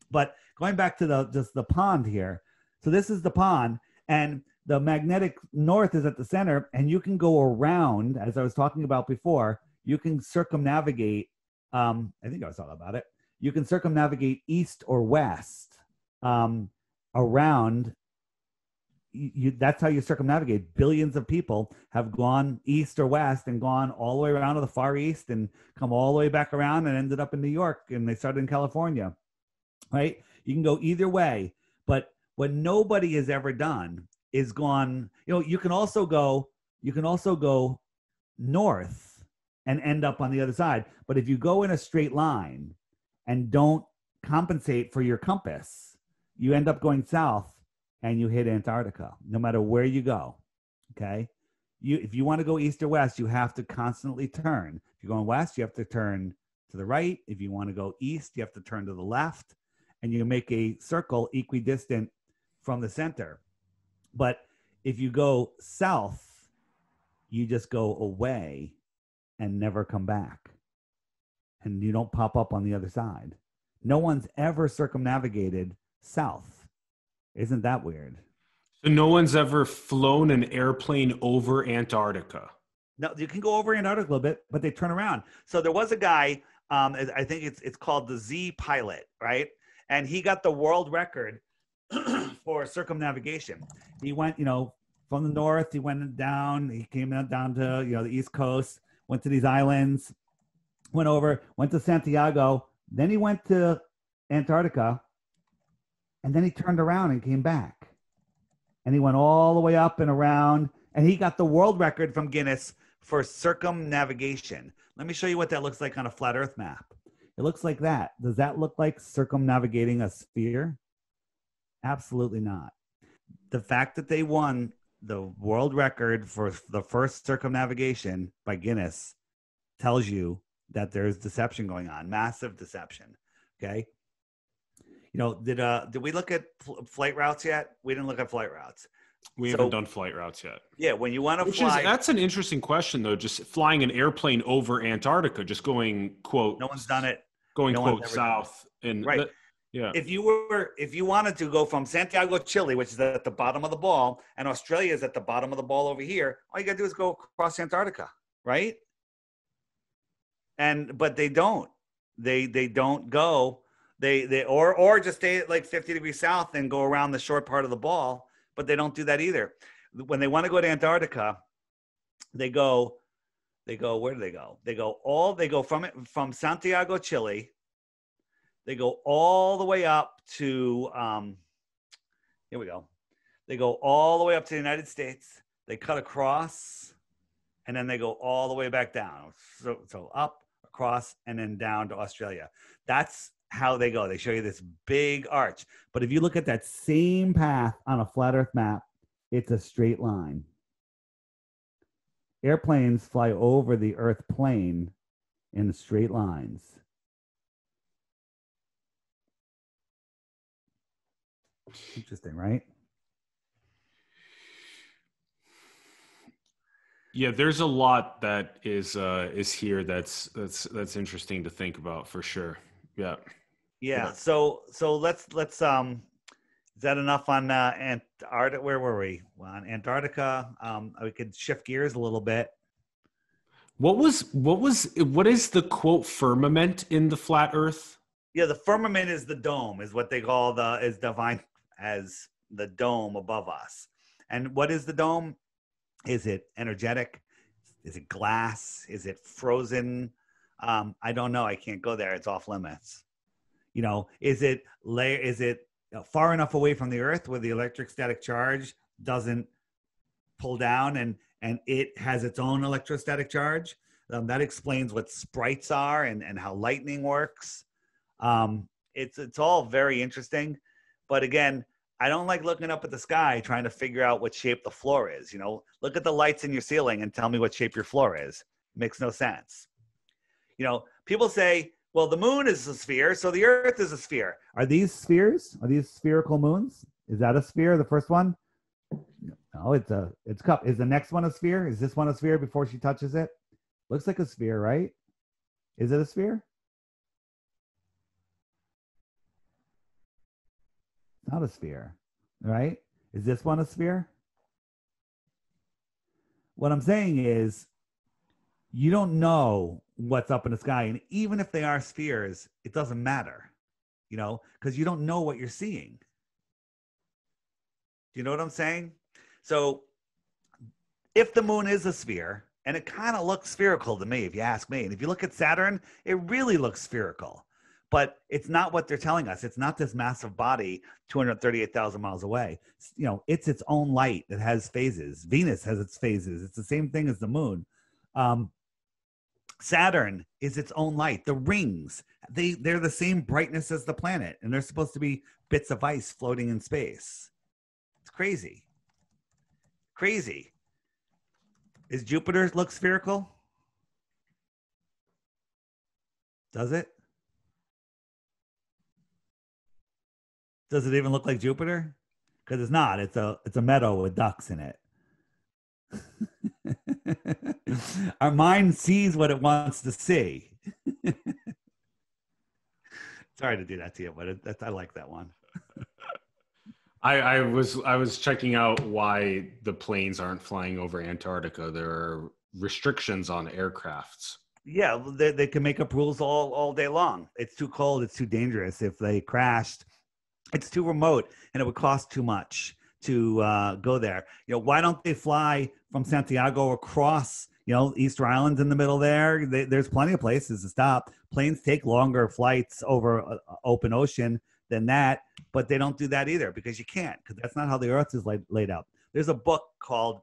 But going back to the just the pond here. So this is the pond, and the magnetic north is at the center, and you can go around, as I was talking about before, you can circumnavigate, um, I think I was all about it, you can circumnavigate east or west um, around, you, that's how you circumnavigate. Billions of people have gone east or west and gone all the way around to the Far East and come all the way back around and ended up in New York, and they started in California, right? You can go either way, but what nobody has ever done is gone, you know, you can also go, you can also go north and end up on the other side. But if you go in a straight line and don't compensate for your compass, you end up going south and you hit Antarctica, no matter where you go, okay? You, if you want to go east or west, you have to constantly turn. If you're going west, you have to turn to the right. If you want to go east, you have to turn to the left, and you make a circle equidistant from the center. But if you go south, you just go away and never come back. And you don't pop up on the other side. No one's ever circumnavigated south. Isn't that weird? So no one's ever flown an airplane over Antarctica. No, you can go over Antarctica a little bit, but they turn around. So there was a guy, um, I think it's, it's called the Z Pilot, right? And he got the world record for circumnavigation. He went, you know, from the north, he went down, he came down to, you know, the East Coast, went to these islands, went over, went to Santiago, then he went to Antarctica, and then he turned around and came back. And he went all the way up and around, and he got the world record from Guinness for circumnavigation. Let me show you what that looks like on a flat earth map. It looks like that. Does that look like circumnavigating a sphere? Absolutely not. The fact that they won the world record for the first circumnavigation by Guinness tells you that there's deception going on, massive deception. Okay. You know, did uh did we look at fl- flight routes yet? We didn't look at flight routes. We so, haven't done flight routes yet. Yeah, when you want to fly. Is, that's an interesting question, though. Just flying an airplane over Antarctica, just going quote. No one's done it. Going no quote south and right. The, Yeah. If you were, if you wanted to go from Santiago, Chile, which is at the bottom of the ball, and Australia is at the bottom of the ball over here, all you gotta do is go across Antarctica, right? And but they don't, they they don't go, they they or or just stay at like fifty degrees south and go around the short part of the ball, but they don't do that either. When they want to go to Antarctica, they go, they go where do they go? They go all they go from from Santiago, Chile. They go all the way up to, um, here we go. They go all the way up to the United States. They cut across, and then they go all the way back down. So, so up, across, and then down to Australia. That's how they go. They show you this big arch. But if you look at that same path on a flat earth map, it's a straight line. Airplanes fly over the earth plane in straight lines. Interesting, right? Yeah, there's a lot that is uh, is here that's that's that's interesting to think about for sure. Yeah. Yeah. yeah. So so let's let's um, is that enough on uh, Antarctica? Where were we well, on Antarctica? Um, we could shift gears a little bit. What was what was what is the quote firmament in the flat Earth? Yeah, the firmament is the dome, is what they call the is divine. As the dome above us. And what is the dome? Is it energetic? Is it glass? Is it frozen? Um, I don't know. I can't go there. It's off limits. You know, is it layer? Is it far enough away from the earth where the electric static charge doesn't pull down and, and it has its own electrostatic charge? Um, that explains what sprites are and, and how lightning works. Um, it's, it's all very interesting. But again, I don't like looking up at the sky trying to figure out what shape the floor is. You know, look at the lights in your ceiling and tell me what shape your floor is. It makes no sense. You know, people say, Well, the moon is a sphere, so the Earth is a sphere. Are these spheres? Are these spherical moons? Is that a sphere, the first one? No, it's a it's cup. Is the next one a sphere? Is this one a sphere before she touches it? Looks like a sphere, right? Is it a sphere? Not a sphere, right? Is this one a sphere? What I'm saying is, you don't know what's up in the sky, and even if they are spheres, it doesn't matter, you know, because you don't know what you're seeing. Do you know what I'm saying? So if the moon is a sphere, and it kind of looks spherical to me, if you ask me, and if you look at Saturn, it really looks spherical, but it's not what they're telling us. It's not this massive body two hundred thirty-eight thousand miles away. It's, you know, it's its own light that has phases. Venus has its phases. It's the same thing as the moon. Um, Saturn is its own light. The rings, they, they're the same brightness as the planet, and they're supposed to be bits of ice floating in space. It's crazy. Crazy. Is Jupiter look spherical? Does it? Does it even look like Jupiter? Because it's not. It's a, it's a meadow with ducks in it. Our mind sees what it wants to see. Sorry to do that to you, but it, that, I like that one. I, I was I was checking out why the planes aren't flying over Antarctica. There are restrictions on aircrafts. Yeah, they, they can make up rules all, all day long. It's too cold. It's too dangerous. If they crashed, it's too remote, and it would cost too much to uh, go there. You know, why don't they fly from Santiago across, you know, Easter Island in the middle there? They, there's plenty of places to stop. Planes take longer flights over uh, open ocean than that, but they don't do that either because you can't, because that's not how the Earth is laid, laid out. There's a book called,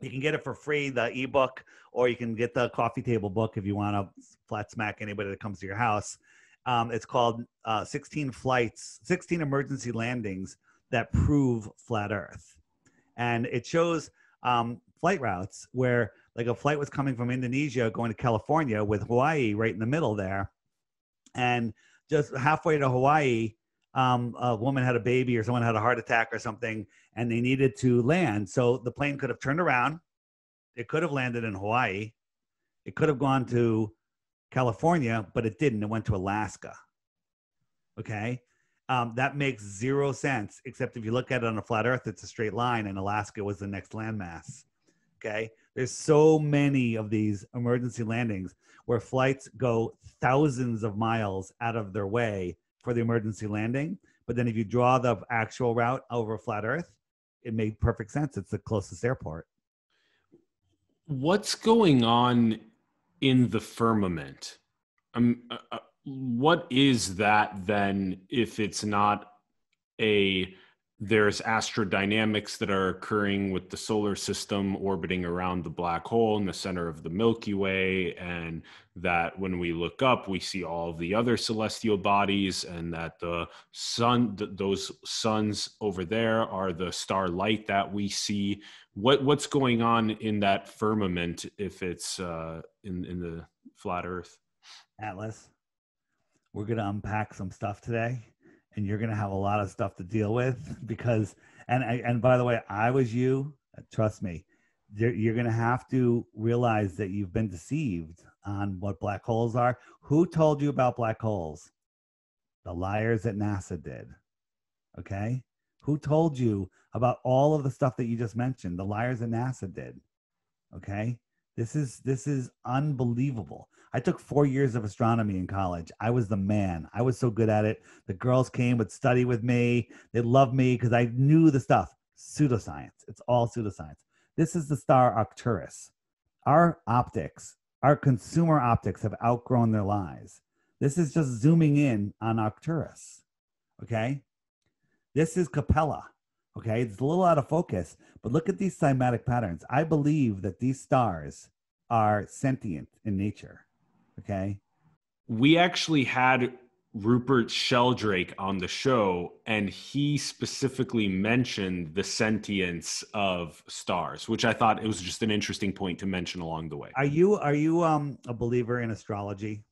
you can get it for free, the ebook, or you can get the coffee table book if you want to flat smack anybody that comes to your house. Um, it's called uh, sixteen flights, sixteen emergency landings that prove flat Earth. And it shows um, flight routes where like a flight was coming from Indonesia going to California with Hawaii right in the middle there. And just halfway to Hawaii, um, a woman had a baby or someone had a heart attack or something, and they needed to land. So the plane could have turned around. It could have landed in Hawaii. It could have gone to California, but it didn't. It went to Alaska. Okay? Um, that makes zero sense, except if you look at it on a flat Earth, it's a straight line, and Alaska was the next landmass. Okay? There's so many of these emergency landings where flights go thousands of miles out of their way for the emergency landing. But then if you draw the actual route over flat Earth, it made perfect sense. It's the closest airport. What's going on in the firmament? Um, uh, what is that then, if it's not a, there's astrodynamics that are occurring with the solar system orbiting around the black hole in the center of the Milky Way, and that when we look up, we see all of the other celestial bodies, and that the sun, th- those suns over there are the starlight that we see. What what's going on in that firmament if it's uh, in, in the flat Earth? Atlas, we're going to unpack some stuff today, and you're going to have a lot of stuff to deal with because, and I, and by the way, I was you, trust me, you're going to have to realize that you've been deceived on what black holes are. Who told you about black holes? The liars at NASA did. Okay? Who told you about all of the stuff that you just mentioned? The liars at NASA did. Okay? This is, this is unbelievable. I took four years of astronomy in college. I was the man. I was so good at it. The girls came, would study with me. They loved me because I knew the stuff. Pseudoscience. It's all pseudoscience. This is the star Arcturus. Our optics, our consumer optics have outgrown their lies. This is just zooming in on Arcturus. Okay? This is Capella, okay? It's a little out of focus, but look at these cymatic patterns. I believe that these stars are sentient in nature, okay? We actually had Rupert Sheldrake on the show, and he specifically mentioned the sentience of stars, which I thought it was just an interesting point to mention along the way. Are you, are you um, a believer in astrology?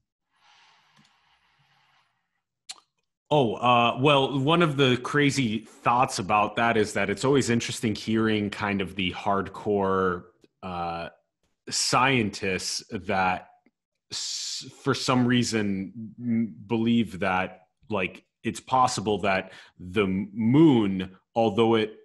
Oh, uh, well, one of the crazy thoughts about that is that it's always interesting hearing kind of the hardcore uh, scientists that s- for some reason m- believe that, like, it's possible that the moon, although it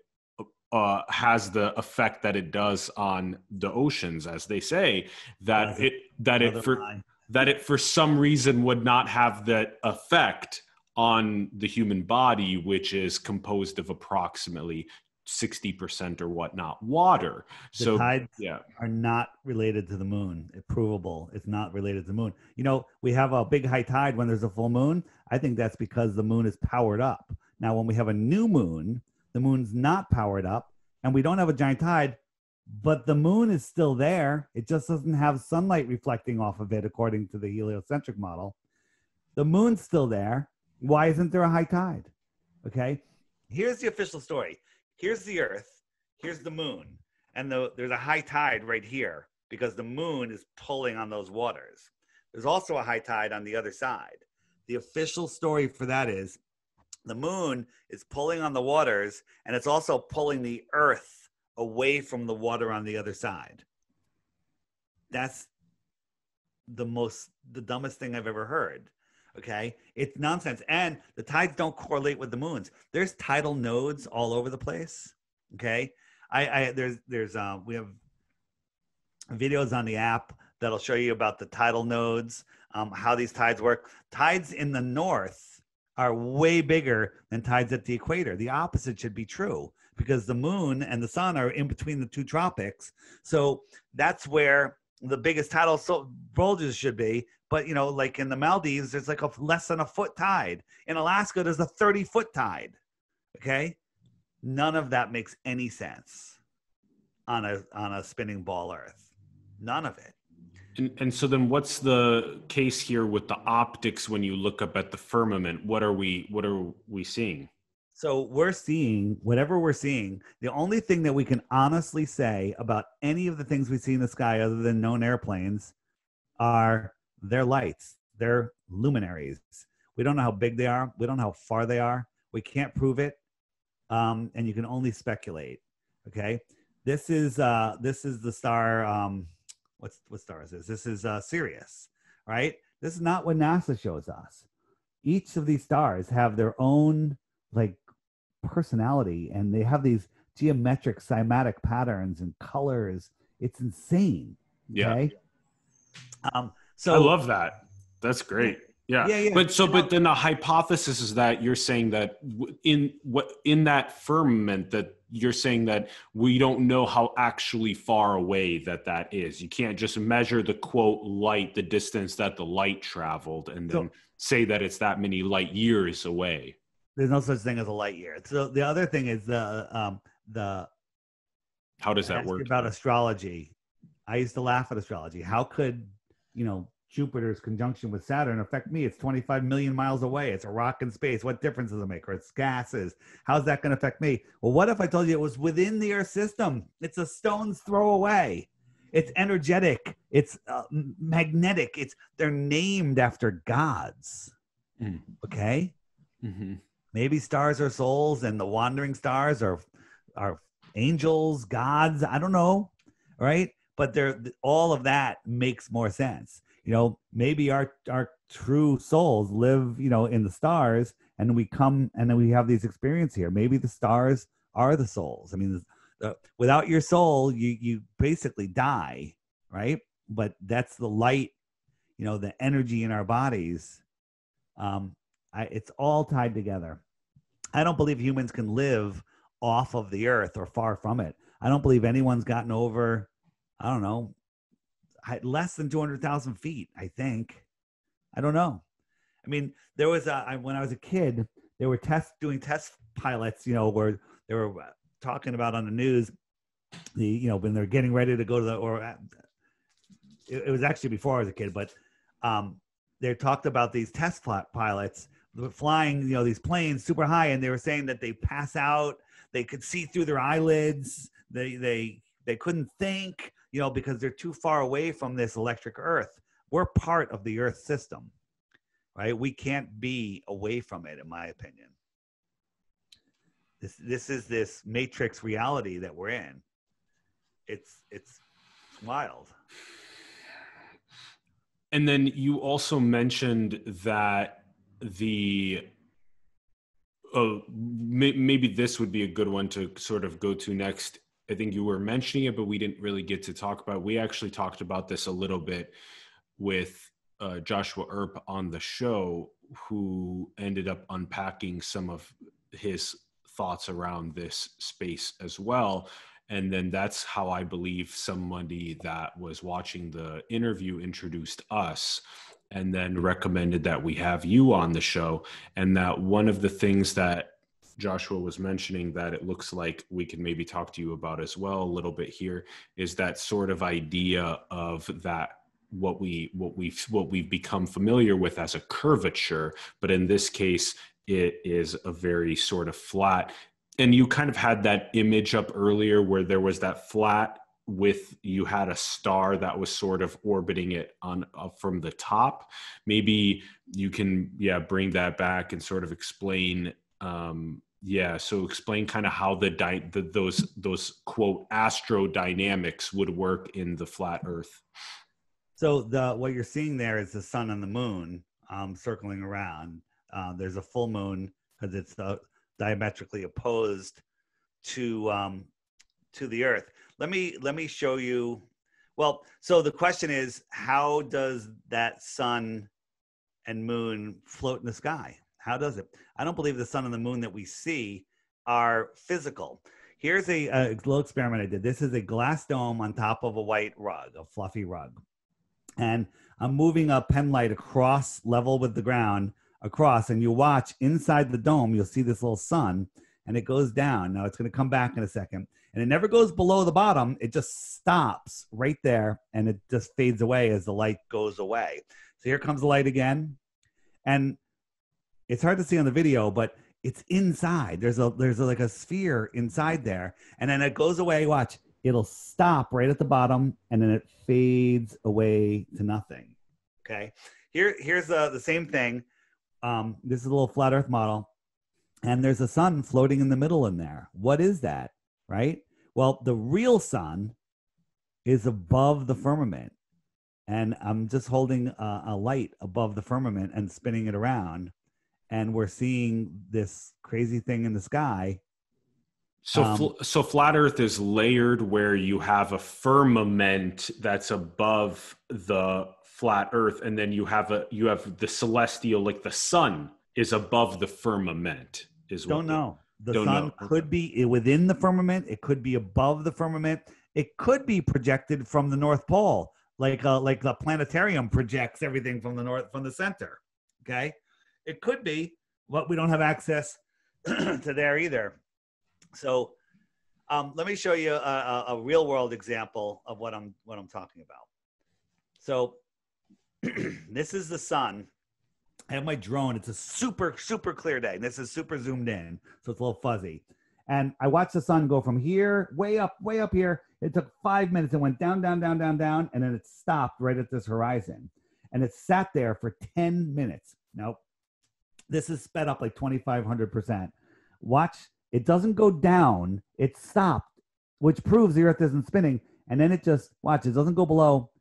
uh, has the effect that it does on the oceans, as they say, that another, it that it for line. that it for some reason would not have that effect on the human body, which is composed of approximately sixty percent or whatnot water. The so tides yeah. are not related to the moon. It's provable. It's not related to the moon. You know, we have a big high tide when there's a full moon. I think that's because the moon is powered up. Now, when we have a new moon, the moon's not powered up and we don't have a giant tide, but the moon is still there. It just doesn't have sunlight reflecting off of it, according to the heliocentric model. The moon's still there. Why isn't there a high tide? Okay, here's the official story. Here's the Earth, here's the moon, and the, there's a high tide right here because the moon is pulling on those waters. There's also a high tide on the other side. The official story for that is the moon is pulling on the waters and it's also pulling the Earth away from the water on the other side. That's the most, the dumbest thing I've ever heard. Okay, it's nonsense. And the tides don't correlate with the moons. There's tidal nodes all over the place. Okay, I, I there's there's um we have videos on the app that'll show you about the tidal nodes, um, how these tides work. Tides in the north are way bigger than tides at the equator. The opposite should be true because the moon and the sun are in between the two tropics. So that's where the biggest tidal so- bulges should be. But, you know, like in the Maldives, there's like a less than a foot tide. In Alaska, there's a thirty-foot tide, okay? None of that makes any sense on a on a spinning ball Earth. None of it. And, and so then what's the case here with the optics when you look up at the firmament? What are we, what are we seeing? So we're seeing, whatever we're seeing, the only thing that we can honestly say about any of the things we see in the sky other than known airplanes are... they're lights. They're luminaries. We don't know how big they are. We don't know how far they are. We can't prove it, um, and you can only speculate. Okay, this is uh, this is the star. Um, what's what star is this? This is uh, Sirius, right? This is not what NASA shows us. Each of these stars have their own like personality, and they have these geometric cymatic patterns and colors. It's insane. Okay? Yeah. Um, So, I love that. That's great. Yeah. yeah, yeah. But so, but then the hypothesis is that you're saying that in what in that firmament that you're saying that we don't know how actually far away that that is. You can't just measure the quote light, the distance that the light traveled, and then so, say that it's that many light years away. There's no such thing as a light year. So the other thing is the um, the. How does that work? About astrology, I used to laugh at astrology. How could you know, Jupiter's conjunction with Saturn affect me? It's twenty-five million miles away. It's a rock in space. What difference does it make? Or it's gases. How's that going to affect me? Well, what if I told you it was within the Earth system? It's a stone's throw away. It's energetic. It's uh, magnetic. It's they're named after gods. Mm. Okay. Mm-hmm. Maybe stars are souls and the wandering stars are, are angels, gods. I don't know. Right. But there, all of that makes more sense. You know, maybe our our true souls live, you know, in the stars, and we come and then we have these experiences here. Maybe the stars are the souls. I mean, uh, without your soul, you you basically die, right? But that's the light, you know, the energy in our bodies. Um, I, it's all tied together. I don't believe humans can live off of the Earth or far from it. I don't believe anyone's gotten over. I don't know, less than two hundred thousand feet, I think. I don't know. I mean, there was a, I, when I was a kid, they were test doing test pilots, you know, where they were talking about on the news, the, you know, when they're getting ready to go to the, or it, it was actually before I was a kid, but um, they talked about these test pilots flying, you know, these planes super high. And they were saying that they pass out, they could see through their eyelids. They, they, they couldn't think. You know, because they're too far away from this electric Earth. We're part of the Earth system, right? We can't be away from it, in my opinion. This, this is this matrix reality that we're in. It's, it's wild. And then you also mentioned that the, oh, may, maybe this would be a good one to sort of go to next. I think you were mentioning it, but we didn't really get to talk about it. We actually talked about this a little bit with uh, Joshua Earp on the show, who ended up unpacking some of his thoughts around this space as well. And then that's how I believe somebody that was watching the interview introduced us and then recommended that we have you on the show. And that one of the things that Joshua was mentioning that it looks like we can maybe talk to you about as well a little bit here is that sort of idea of that what we what we've what we've become familiar with as a curvature, but in this case it is a very sort of flat. And you kind of had that image up earlier where there was that flat with, you had a star that was sort of orbiting it on up from the top. Maybe you can, yeah, bring that back and sort of explain, um, yeah, so explain kind of how the, di- the those those quote astrodynamics would work in the flat Earth. So the what you're seeing there is the sun and the moon um, circling around. Uh, there's a full moon because it's the diametrically opposed to um, to the Earth. Let me let me show you. Well, so the question is, how does that sun and moon float in the sky? How does it? I don't believe the sun and the moon that we see are physical. Here's a, a little experiment I did. This is a glass dome on top of a white rug, a fluffy rug, and I'm moving a pen light across level with the ground. Across, and you watch inside the dome, you'll see this little sun, and it goes down. Now it's going to come back in a second, and it never goes below the bottom. It just stops right there, and it just fades away as the light goes away. So here comes the light again, and it's hard to see on the video, but it's inside. There's a there's a, like a sphere inside there, and then it goes away. Watch, it'll stop right at the bottom, and then it fades away to nothing. Okay, here here's the the same thing. Um, this is a little flat Earth model, and there's a sun floating in the middle in there. What is that, right? Well, the real sun is above the firmament, and I'm just holding a, a light above the firmament and spinning it around, and we're seeing this crazy thing in the sky. So, um, fl- so flat Earth is layered where you have a firmament that's above the flat Earth, and then you have a you have the celestial, like the sun is above the firmament. Is what don't know the don't sun know. Could be within the firmament. It could be above the firmament. It could be projected from the North Pole, like a, like the planetarium projects everything from the north from the center. Okay, it could be, but we don't have access to there either. So, um, let me show you a, a real world example of what I'm what I'm talking about. So, this is the sun. I have my drone. It's a super super clear day. This is super zoomed in, so it's a little fuzzy. And I watched the sun go from here, way up, way up here. It took five minutes. It went down, down, down, down, down, and then it stopped right at this horizon. And it sat there for ten minutes. Nope. This is sped up like twenty-five hundred percent. Watch. It doesn't go down, it stopped, which proves the Earth isn't spinning. And then it just, watch, it doesn't go below,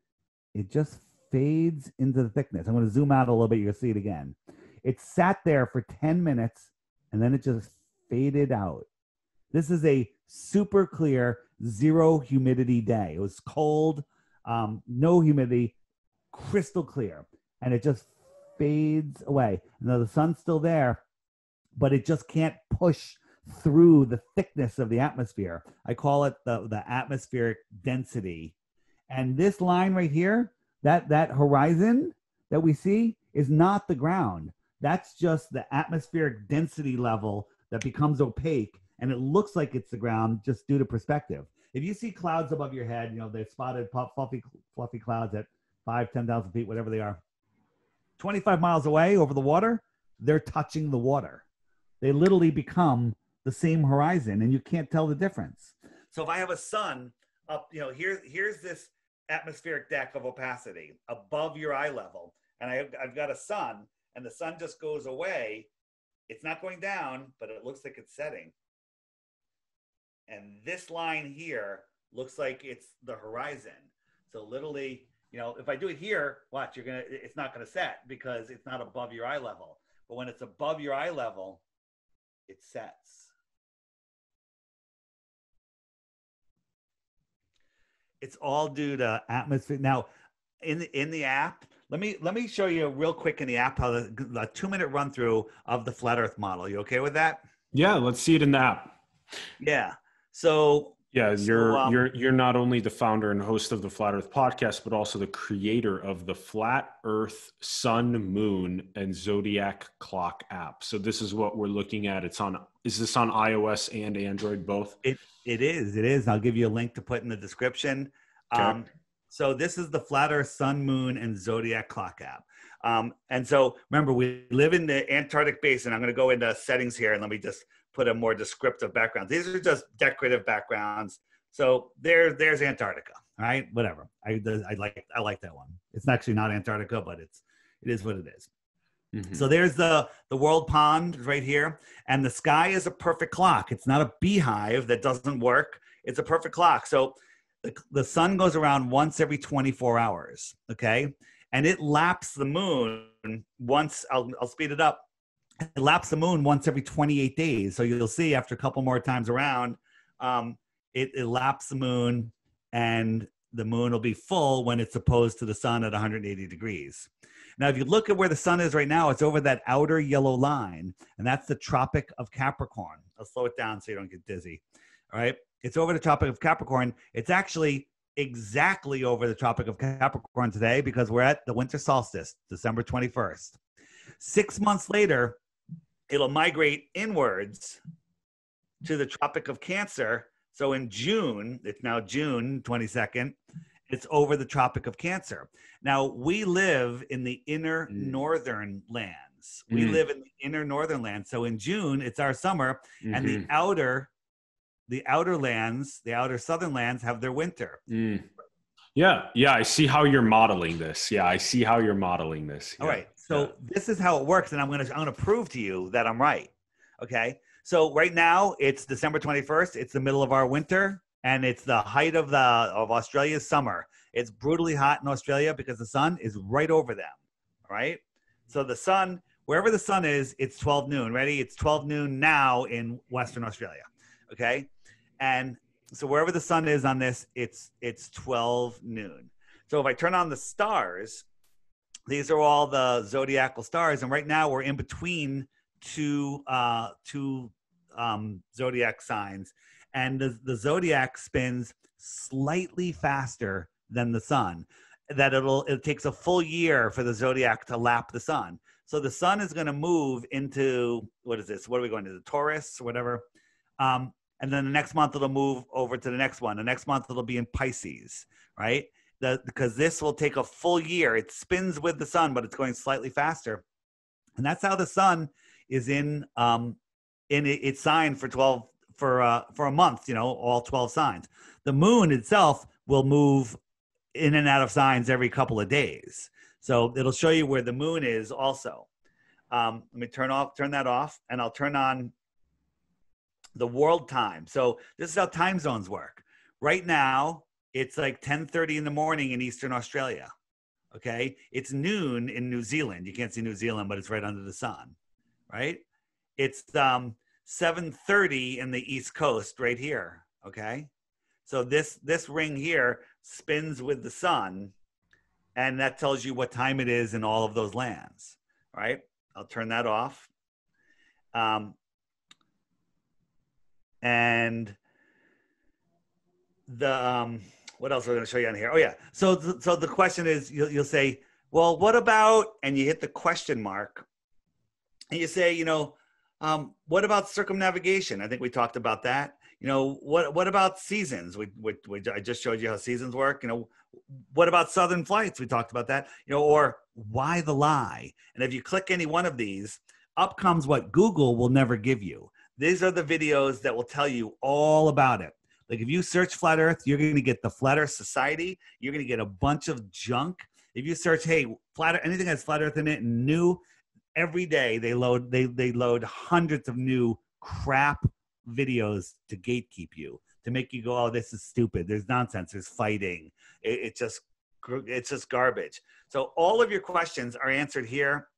it just fades into the thickness. I'm gonna zoom out a little bit, you'll see it again. It sat there for ten minutes, and then it just faded out. This is a super clear, zero humidity day. It was cold, um, no humidity, crystal clear, and it just fades away. Now the sun's still there, but it just can't push through the thickness of the atmosphere. I call it the, the atmospheric density. And this line right here, that, that horizon that we see is not the ground. That's just the atmospheric density level that becomes opaque, and it looks like it's the ground just due to perspective. If you see clouds above your head, you know, they've spotted fluffy, fluffy clouds at five, ten thousand feet, whatever they are, twenty-five miles away over the water, they're touching the water. They literally become the same horizon, and you can't tell the difference. So if I have a sun up, you know, here, here's this atmospheric deck of opacity above your eye level, and I have, I've got a sun, and the sun just goes away, it's not going down, but it looks like it's setting. And this line here looks like it's the horizon. So literally, you know, if I do it here, watch, you're gonna, it's not gonna set because it's not above your eye level. But when it's above your eye level, it sets. It's all due to atmosphere. Now, in the, in the app, let me let me show you real quick in the app how the, the two minute run through of the flat Earth model. You okay with that? Yeah, let's see it in the app. Yeah. So yeah, you're so, um, you're you're not only the founder and host of the Flat Earth Podcast, but also the creator of the Flat Earth Sun, Moon, and Zodiac Clock App. So this is what we're looking at. It's on. Is this on iOS and Android both? It it is. It is. I'll give you a link to put in the description. Okay. Um, so this is the Flat Earth Sun, Moon, and Zodiac Clock App. Um, and so remember, we live in the Antarctic Basin. I'm going to go into settings here, and let me just put a more descriptive background. These are just decorative backgrounds. So there, there's Antarctica, all right? Whatever. I, I like I like that one. It's actually not Antarctica, but it's it is what it is. Mm-hmm. So there's the the world pond right here, and the sky is a perfect clock. It's not a beehive that doesn't work. It's a perfect clock. So the, the sun goes around once every twenty-four hours, okay? And it laps the moon once. I'll I'll speed it up. It laps the moon once every twenty-eight days. So you'll see after a couple more times around, um, it, it laps the moon, and the moon will be full when it's opposed to the sun at one hundred eighty degrees. Now, if you look at where the sun is right now, it's over that outer yellow line, and that's the Tropic of Capricorn. I'll slow it down so you don't get dizzy. All right. It's over the Tropic of Capricorn. It's actually exactly over the Tropic of Capricorn today because we're at the winter solstice, December twenty-first. Six months later, it'll migrate inwards to the Tropic of Cancer. So in June, it's now June twenty-second, it's over the Tropic of Cancer. Now, we live in the inner mm. northern lands. We mm. live in the inner northern lands. So in June, it's our summer, mm-hmm. and the outer, the outer lands, the outer southern lands have their winter. Mm. Yeah, yeah, I see how you're modeling this. Yeah, I see how you're modeling this. Yeah. All right. So this is how it works, and I'm going to I'm going to prove to you that I'm right, okay? So right now, it's December twenty-first. It's the middle of our winter, and it's the height of the of Australia's summer. It's brutally hot in Australia because the sun is right over them, all right? So the sun, wherever the sun is, it's twelve noon. Ready? It's twelve noon now in Western Australia, okay? And so wherever the sun is on this, it's it's twelve noon. So if I turn on the stars, these are all the zodiacal stars, and right now we're in between two uh, two um, zodiac signs, and the, the zodiac spins slightly faster than the sun. That it'll it takes a full year for the zodiac to lap the sun. So the sun is going to move into what is this? What are we going to the Taurus or whatever? Um, and then the next month it'll move over to the next one. The next month it'll be in Pisces, right? The, because this will take a full year. It spins with the sun, but it's going slightly faster. And that's how the sun is in um, in its sign for twelve for uh, for a month, you know, all twelve signs. The moon itself will move in and out of signs every couple of days. So it'll show you where the moon is also. Um, let me turn off, turn that off, and I'll turn on the world time. So this is how time zones work. Right now, it's like ten thirty in the morning in Eastern Australia, okay? It's noon in New Zealand. You can't see New Zealand, but it's right under the sun, right? It's um, seven thirty in the East Coast right here, okay? So this, this ring here spins with the sun, and that tells you what time it is in all of those lands, right? I'll turn that off. Um, and the... Um, what else are we going to show you on here? Oh, yeah. So, th so the question is, you'll, you'll say, well, what about, and you hit the question mark, and you say, you know, um, what about circumnavigation? I think we talked about that. You know, what what about seasons? We, we, we, I just showed you how seasons work. You know, what about southern flights? We talked about that. You know, or why the lie? And if you click any one of these, up comes what Google will never give you. These are the videos that will tell you all about it. Like if you search Flat Earth, you're going to get the Flat Earth Society. You're going to get a bunch of junk. If you search, hey, Flat Earth, anything that's Flat Earth in it and new, every day they load they they load hundreds of new crap videos to gatekeep you, to make you go, oh, this is stupid, there's nonsense, there's fighting, it, it just it's just garbage. So all of your questions are answered here.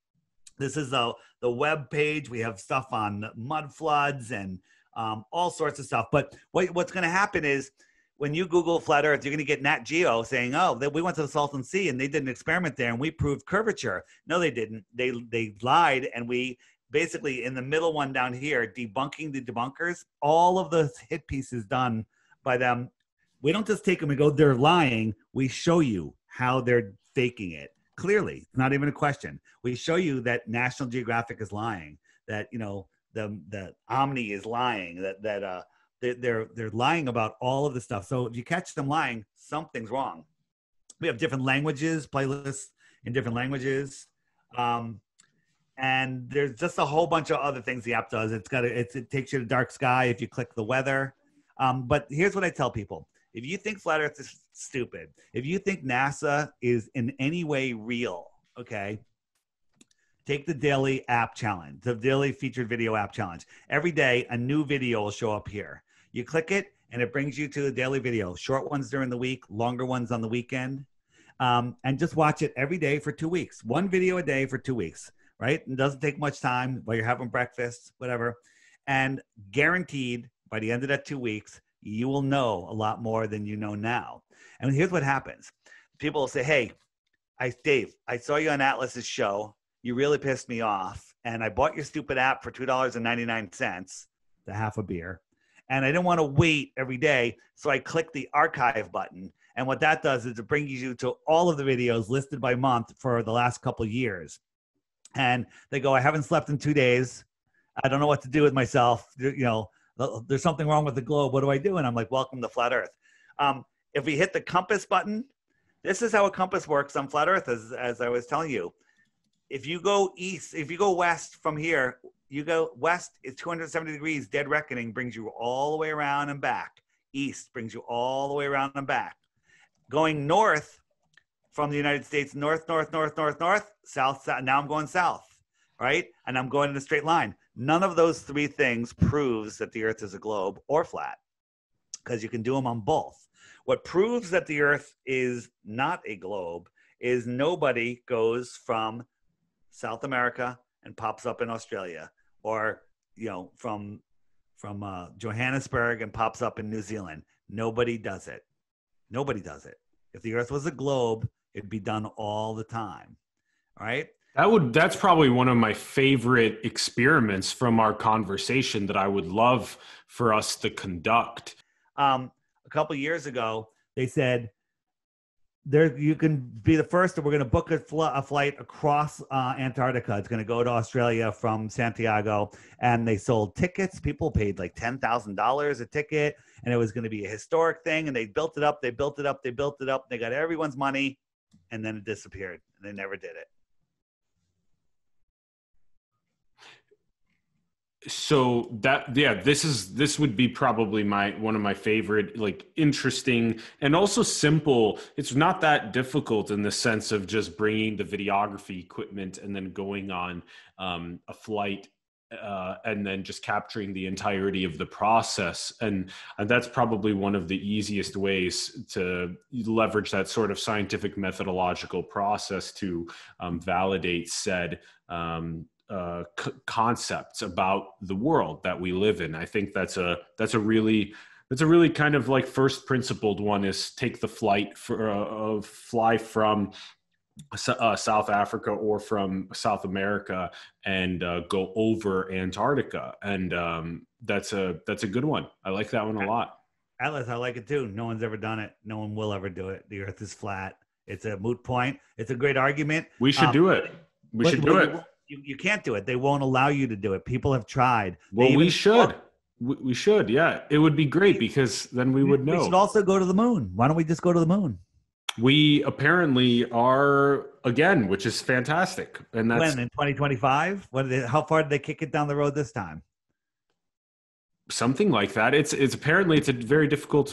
This is the the web page. We have stuff on mud floods and um, all sorts of stuff. But what, what's going to happen is, when you Google Flat Earth, you're going to get Nat Geo saying, oh, we went to the Salton Sea and they did an experiment there and we proved curvature. No, they didn't. They, they lied. And we basically, in the middle one down here, debunking the debunkers, all of the hit pieces done by them. We don't just take them and go, they're lying. We show you how they're faking it. Clearly, it's not even a question. We show you that National Geographic is lying, that, you know, the, the Omni is lying, that, that, uh, They're, they're lying about all of the stuff. So if you catch them lying, something's wrong. We have different languages, playlists in different languages. Um, and there's just a whole bunch of other things the app does. It's got a, it's, it takes you to dark sky if you click the weather. Um, but here's what I tell people. If you think Flat Earth is stupid, if you think NASA is in any way real, okay, take the daily app challenge, the daily featured video app challenge. Every day, a new video will show up here. You click it, and it brings you to the daily video. Short ones during the week, longer ones on the weekend. Um, and just watch it every day for two weeks. One video a day for two weeks, right? It doesn't take much time while you're having breakfast, whatever. And guaranteed, by the end of that two weeks, you will know a lot more than you know now. And here's what happens. People will say, hey, I, Dave, I saw you on Atlas's show. You really pissed me off. And I bought your stupid app for two dollars and ninety-nine cents, the half a beer. And I didn't want to wait every day, so I clicked the archive button. And what that does is it brings you to all of the videos listed by month for the last couple of years. And they go, I haven't slept in two days. I don't know what to do with myself. You know, there's something wrong with the globe. What do I do? And I'm like, welcome to Flat Earth. Um, if we hit the compass button, this is how a compass works on Flat Earth, as, as I was telling you. If you go east, if you go west from here, you go west is two hundred seventy degrees, dead reckoning brings you all the way around and back. East brings you all the way around and back. Going north from the United States, north, north, north, north, north, south, south. Now I'm going south, right? And I'm going in a straight line. None of those three things proves that the Earth is a globe or flat, because you can do them on both. What proves that the Earth is not a globe is nobody goes from South America and pops up in Australia, or, you know, from from uh, Johannesburg and pops up in New Zealand. Nobody does it. Nobody does it. If the Earth was a globe, it'd be done all the time. All right. That would. That's probably one of my favorite experiments from our conversation that I would love for us to conduct. Um, a couple years ago, they said, there, you can be the first, and we're going to book a, fl a flight across uh, Antarctica. It's going to go to Australia from Santiago. And they sold tickets. People paid like ten thousand dollars a ticket. And it was going to be a historic thing. And they built it up. They built it up. They built it up. They got everyone's money. And then it disappeared. And they never did it. So that, yeah, this is, this would be probably my, one of my favorite, like, interesting and also simple. It's not that difficult in the sense of just bringing the videography equipment and then going on um, a flight uh, and then just capturing the entirety of the process. And, and that's probably one of the easiest ways to leverage that sort of scientific methodological process to um, validate said um, Uh, c concepts about the world that we live in. I think that's a that's a really that's a really kind of like first principled one, is take the flight for uh, fly from uh, South Africa or from South America and uh, go over Antarctica, and um, that's a that's a good one. I like that one a lot. Atlas, I like it too. No one's ever done it. No one will ever do it. The Earth is flat. It's a moot point. It's a great argument. We should um, do it. We should do it. You, you can't do it. They won't allow you to do it. People have tried. Well, we should. We, we should. Yeah. It would be great, because then we would know. We should also go to the moon. Why don't we just go to the moon? We apparently are again, which is fantastic. And that's when, in twenty twenty-five? What did they, how far did they kick it down the road this time? Something like that. It's, it's apparently, it's a very difficult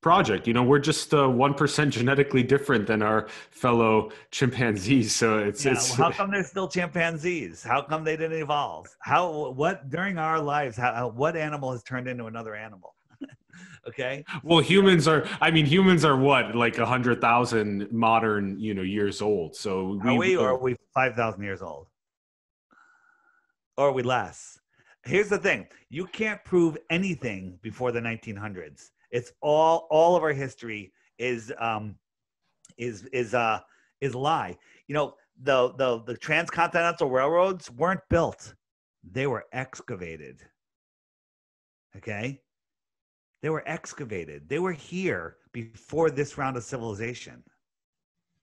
project. You know, we're just one uh, percent genetically different than our fellow chimpanzees. So it's, yeah, it's well, how come they're still chimpanzees? How come they didn't evolve? How what during our lives? How what animal has turned into another animal? Okay. Well, humans are. I mean, humans are what, like a hundred thousand modern, you know, years old. So are we, or are we five thousand years old, or are we less? Here's the thing: you can't prove anything before the nineteen hundreds. It's all all of our history is um, is is uh, is a lie. You know, the the the transcontinental railroads weren't built; they were excavated. Okay, they were excavated. They were here before this round of civilization.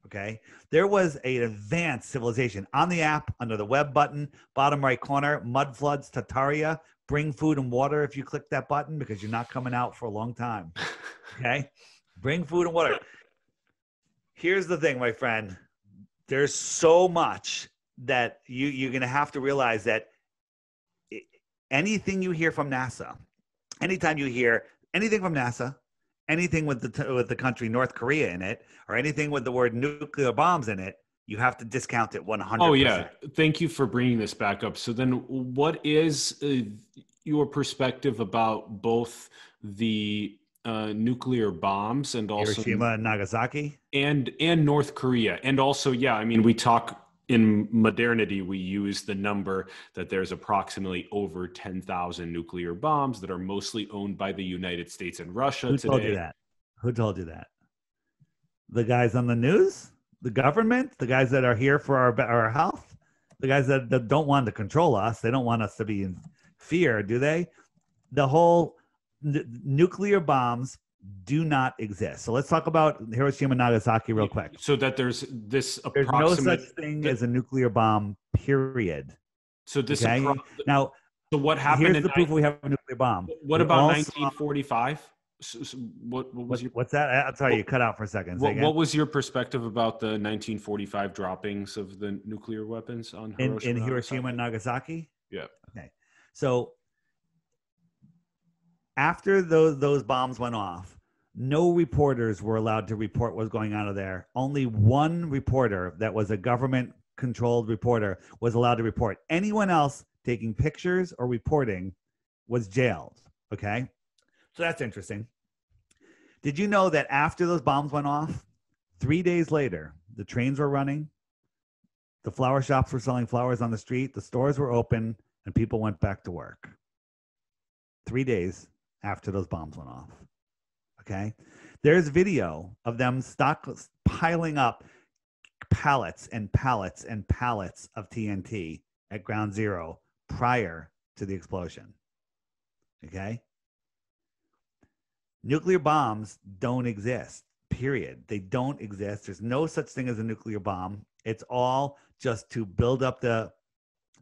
Okay, there was an advanced civilization on the app under the web button, bottom right corner, mud floods, Tataria. Bring food and water if you click that button, because you're not coming out for a long time. Okay, bring food and water. Here's the thing, my friend. There's so much that you you're gonna have to realize that anything you hear from NASA, anytime you hear anything from NASA, anything with the, with the country North Korea in it, or anything with the word nuclear bombs in it, you have to discount it one hundred percent. Oh, yeah. Thank you for bringing this back up. So then what is uh, your perspective about both the uh, nuclear bombs and also Hiroshima and Nagasaki? And, and North Korea. And also, yeah, I mean, we talk in modernity, we use the number that there's approximately over ten thousand nuclear bombs that are mostly owned by the United States and Russia today. Who told you that? Who told you that? The guys on the news? The government? The guys that are here for our, our health? The guys that, that don't want to control us? They don't want us to be in fear, do they? The whole n- nuclear bombs do not exist. So let's talk about Hiroshima and Nagasaki real quick. So that there's this approximate... There's no such thing th- as a nuclear bomb, period. So this... Okay? Appro- now, so what happened here's in the proof I- we have a nuclear bomb. What we about nineteen forty-five? Saw- so, so what, what was your, what's that? I'm sorry, what, you cut out for a second. What, what was your perspective about the nineteen forty-five droppings of the nuclear weapons on Hiroshima, in, in Hiroshima and Nagasaki? Yeah. Okay. So... After those those bombs went off, no reporters were allowed to report what was going on there. Only one reporter that was a government-controlled reporter was allowed to report. Anyone else taking pictures or reporting was jailed, okay? So that's interesting. Did you know that after those bombs went off, three days later, the trains were running, the flower shops were selling flowers on the street, the stores were open, and people went back to work? Three days after those bombs went off, okay? There's video of them stock piling up pallets and pallets and pallets of T N T at ground zero prior to the explosion, okay? Nuclear bombs don't exist, period. They don't exist. There's no such thing as a nuclear bomb. It's all just to build up the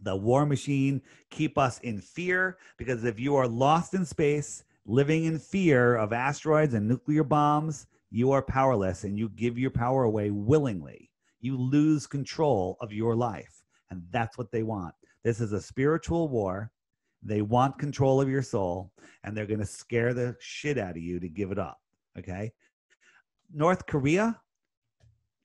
the war machine, keep us in fear, because if you are lost in space, living in fear of asteroids and nuclear bombs, you are powerless and you give your power away willingly. You lose control of your life, and that's what they want. This is a spiritual war. They want control of your soul, and they're going to scare the shit out of you to give it up, okay? North Korea,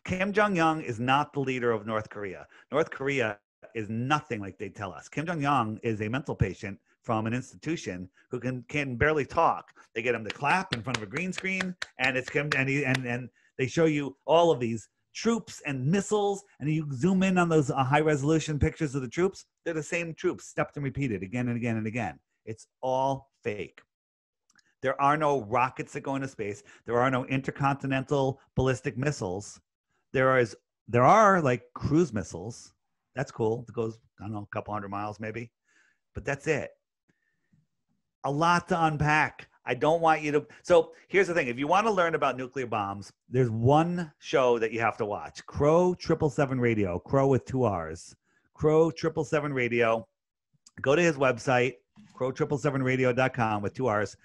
Kim Jong-un is not the leader of North Korea. North Korea is nothing like they tell us. Kim Jong-un is a mental patient from an institution who can can barely talk. They get him to clap in front of a green screen, and it's Kim, and he, and and they show you all of these troops and missiles, and you zoom in on those uh, high resolution pictures of the troops. They're the same troops, stepped and repeated again and again and again. It's all fake. There are no rockets that go into space. There are no intercontinental ballistic missiles. There is there are like cruise missiles. That's cool. It goes, I don't know, a couple hundred miles maybe, but that's it. A lot to unpack. I don't want you to. So here's the thing. If you want to learn about nuclear bombs, there's one show that you have to watch. Crow triple seven Radio. Crow with two R's. Crow triple seven Radio. Go to his website, crow triple seven radio dot com with two R's,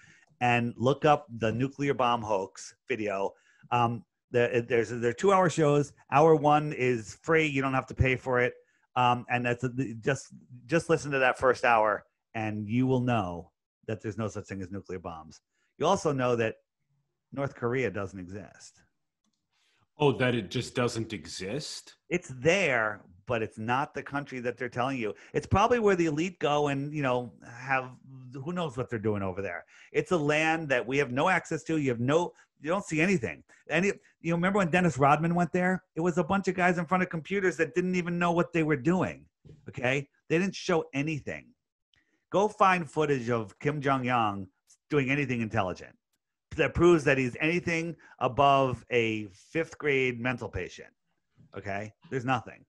and look up the nuclear bomb hoax video. Um, the, there's, there are two-hour shows. Hour one is free. You don't have to pay for it. Um, and that's a, just just listen to that first hour, and you will know that there's no such thing as nuclear bombs. You also know that North Korea doesn't exist. Oh, that it just doesn't exist? It's there, but it's not the country that they're telling you. It's probably where the elite go and, you know, have who knows what they're doing over there. It's a land that we have no access to. You have no, you don't see anything. And it, you remember when Dennis Rodman went there? It was a bunch of guys in front of computers that didn't even know what they were doing, okay? They didn't show anything. Go find footage of Kim Jong-un doing anything intelligent that proves that he's anything above a fifth grade mental patient. Okay. There's nothing.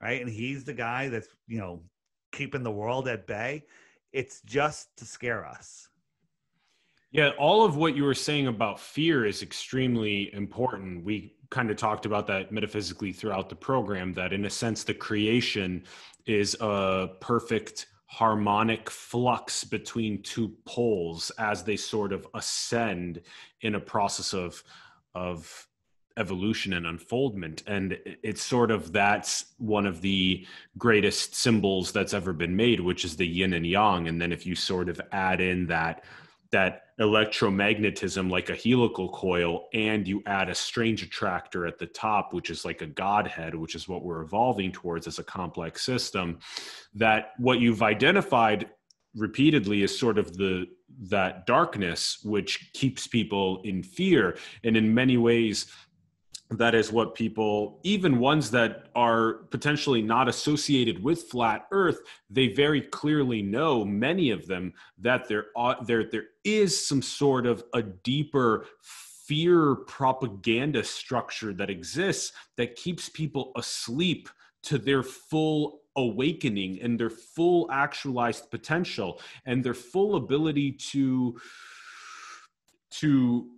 Right. And he's the guy that's, you know, keeping the world at bay. It's just to scare us. Yeah. All of what you were saying about fear is extremely important. We kind of talked about that metaphysically throughout the program, that in a sense, the creation is a perfect harmonic flux between two poles as they sort of ascend in a process of of evolution and unfoldment. And it's sort of, that's one of the greatest symbols that's ever been made, which is the yin and yang. And then if you sort of add in that that electromagnetism like a helical coil, and you add a strange attractor at the top, which is like a godhead, which is what we're evolving towards as a complex system, that what you've identified repeatedly is sort of the that darkness which keeps people in fear. And in many ways, that is what people, even ones that are potentially not associated with flat Earth, they very clearly know, many of them, that there are, there there is some sort of a deeper fear propaganda structure that exists that keeps people asleep to their full awakening and their full actualized potential and their full ability to to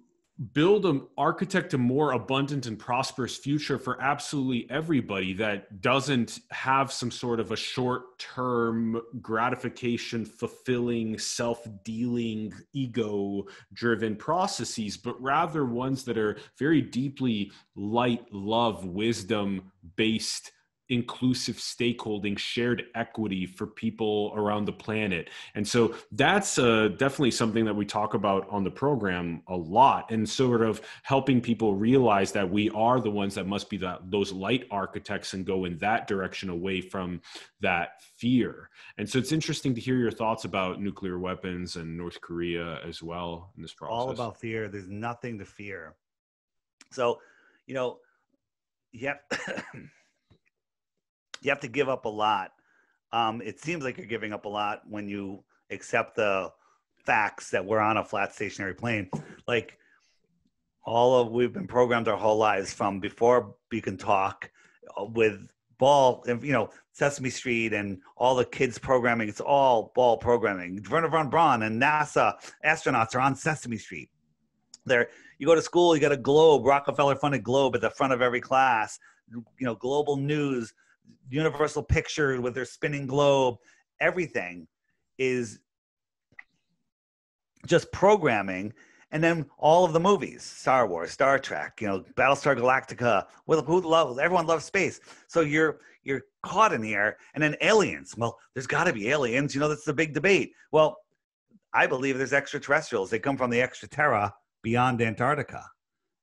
build an architect a more abundant and prosperous future for absolutely everybody that doesn't have some sort of a short-term gratification, fulfilling, self-dealing, ego-driven processes, but rather ones that are very deeply light, love, wisdom-based, inclusive stakeholding, shared equity for people around the planet. And so that's uh, definitely something that we talk about on the program a lot, and sort of helping people realize that we are the ones that must be the, those light architects and go in that direction away from that fear. And so it's interesting to hear your thoughts about nuclear weapons and North Korea as well in this process. All about fear. There's nothing to fear. So, you know, yep. You have to give up a lot. Um, it seems like you're giving up a lot when you accept the facts that we're on a flat stationary plane. Like all of, we've been programmed our whole lives from before we can talk with ball, you know, Sesame Street and all the kids programming. It's all ball programming. Wernher von Braun and NASA astronauts are on Sesame Street. They're, you go to school, you got a globe, Rockefeller funded globe at the front of every class, you know, global news, Universal Pictures with their spinning globe. Everything is just programming. And then all of the movies, Star Wars, Star Trek, you know, Battlestar Galactica, who loves, everyone loves space. So you're, you're caught in here. And then aliens. Well, there's gotta be aliens. You know, that's the big debate. Well, I believe there's extraterrestrials. They come from the extra terra beyond Antarctica,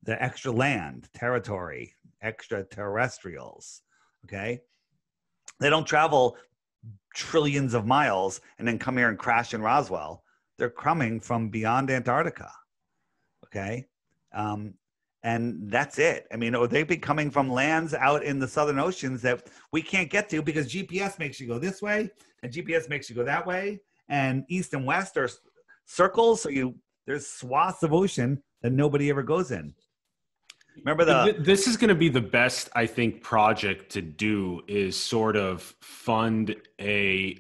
the extra land, territory, extraterrestrials. Okay. They don't travel trillions of miles and then come here and crash in Roswell. They're coming from beyond Antarctica. Okay. Um, and that's it. I mean, or they'd be coming from lands out in the Southern Oceans that we can't get to because G P S makes you go this way and G P S makes you go that way. And east and west are circles. So you, there's swaths of ocean that nobody ever goes in. Remember the- This is going to be the best, I think, project to do is sort of fund a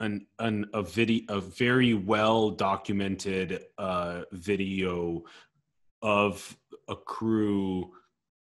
an, an a video, a very well documented uh, video of a crew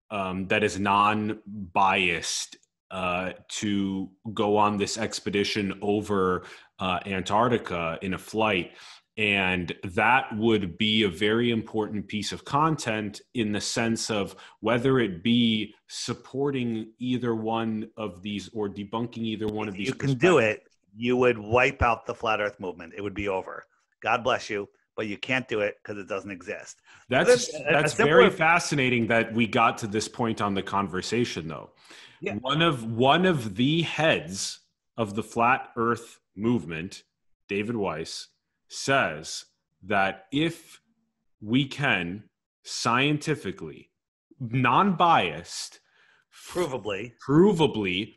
um, that is non-biased uh, to go on this expedition over uh, Antarctica in a flight. And that would be a very important piece of content in the sense of whether it be supporting either one of these or debunking either one of these. You can do it. You would wipe out the flat earth movement. It would be over. God bless you. but you can't do it because it doesn't exist. That's, so that's very fascinating that we got to this point on the conversation, though. Yeah. One of, one of the heads of the Flat Earth movement, David Weiss, says that if we can scientifically, non-biased, provably, provably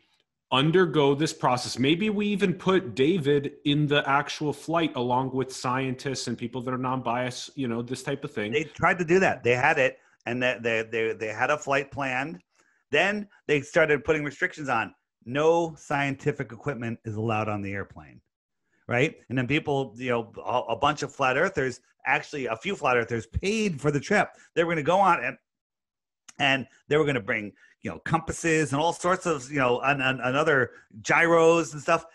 undergo this process. Maybe we even put David in the actual flight along with scientists and people that are non-biased, you know, this type of thing. They tried to do that. They had it, and they they they, they had a flight planned. Then they started putting restrictions on. No scientific equipment is allowed on the airplane, right? And then people, you know, a, a bunch of flat earthers, actually a few flat earthers paid for the trip. They were going to go on and and they were going to bring, you know, compasses and all sorts of, you know, and, and, and other gyros and stuff.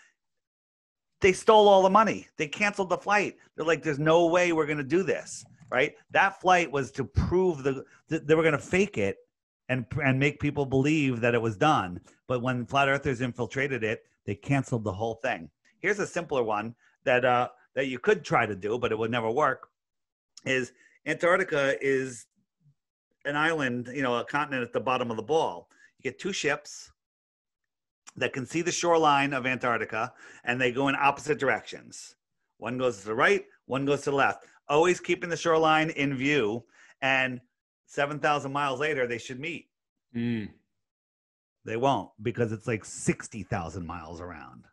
They stole all the money. They canceled the flight. They're like, there's no way we're going to do this, right? That flight was to prove the, that they were going to fake it and, and make people believe that it was done. But when flat earthers infiltrated it, they canceled the whole thing. Here's a simpler one that, uh, that you could try to do, but it would never work, is Antarctica is an island, you know, a continent at the bottom of the ball. You get two ships that can see the shoreline of Antarctica, and they go in opposite directions. One goes to the right, one goes to the left, always keeping the shoreline in view. And seven thousand miles later, they should meet. Mm. They won't, because it's like sixty thousand miles around,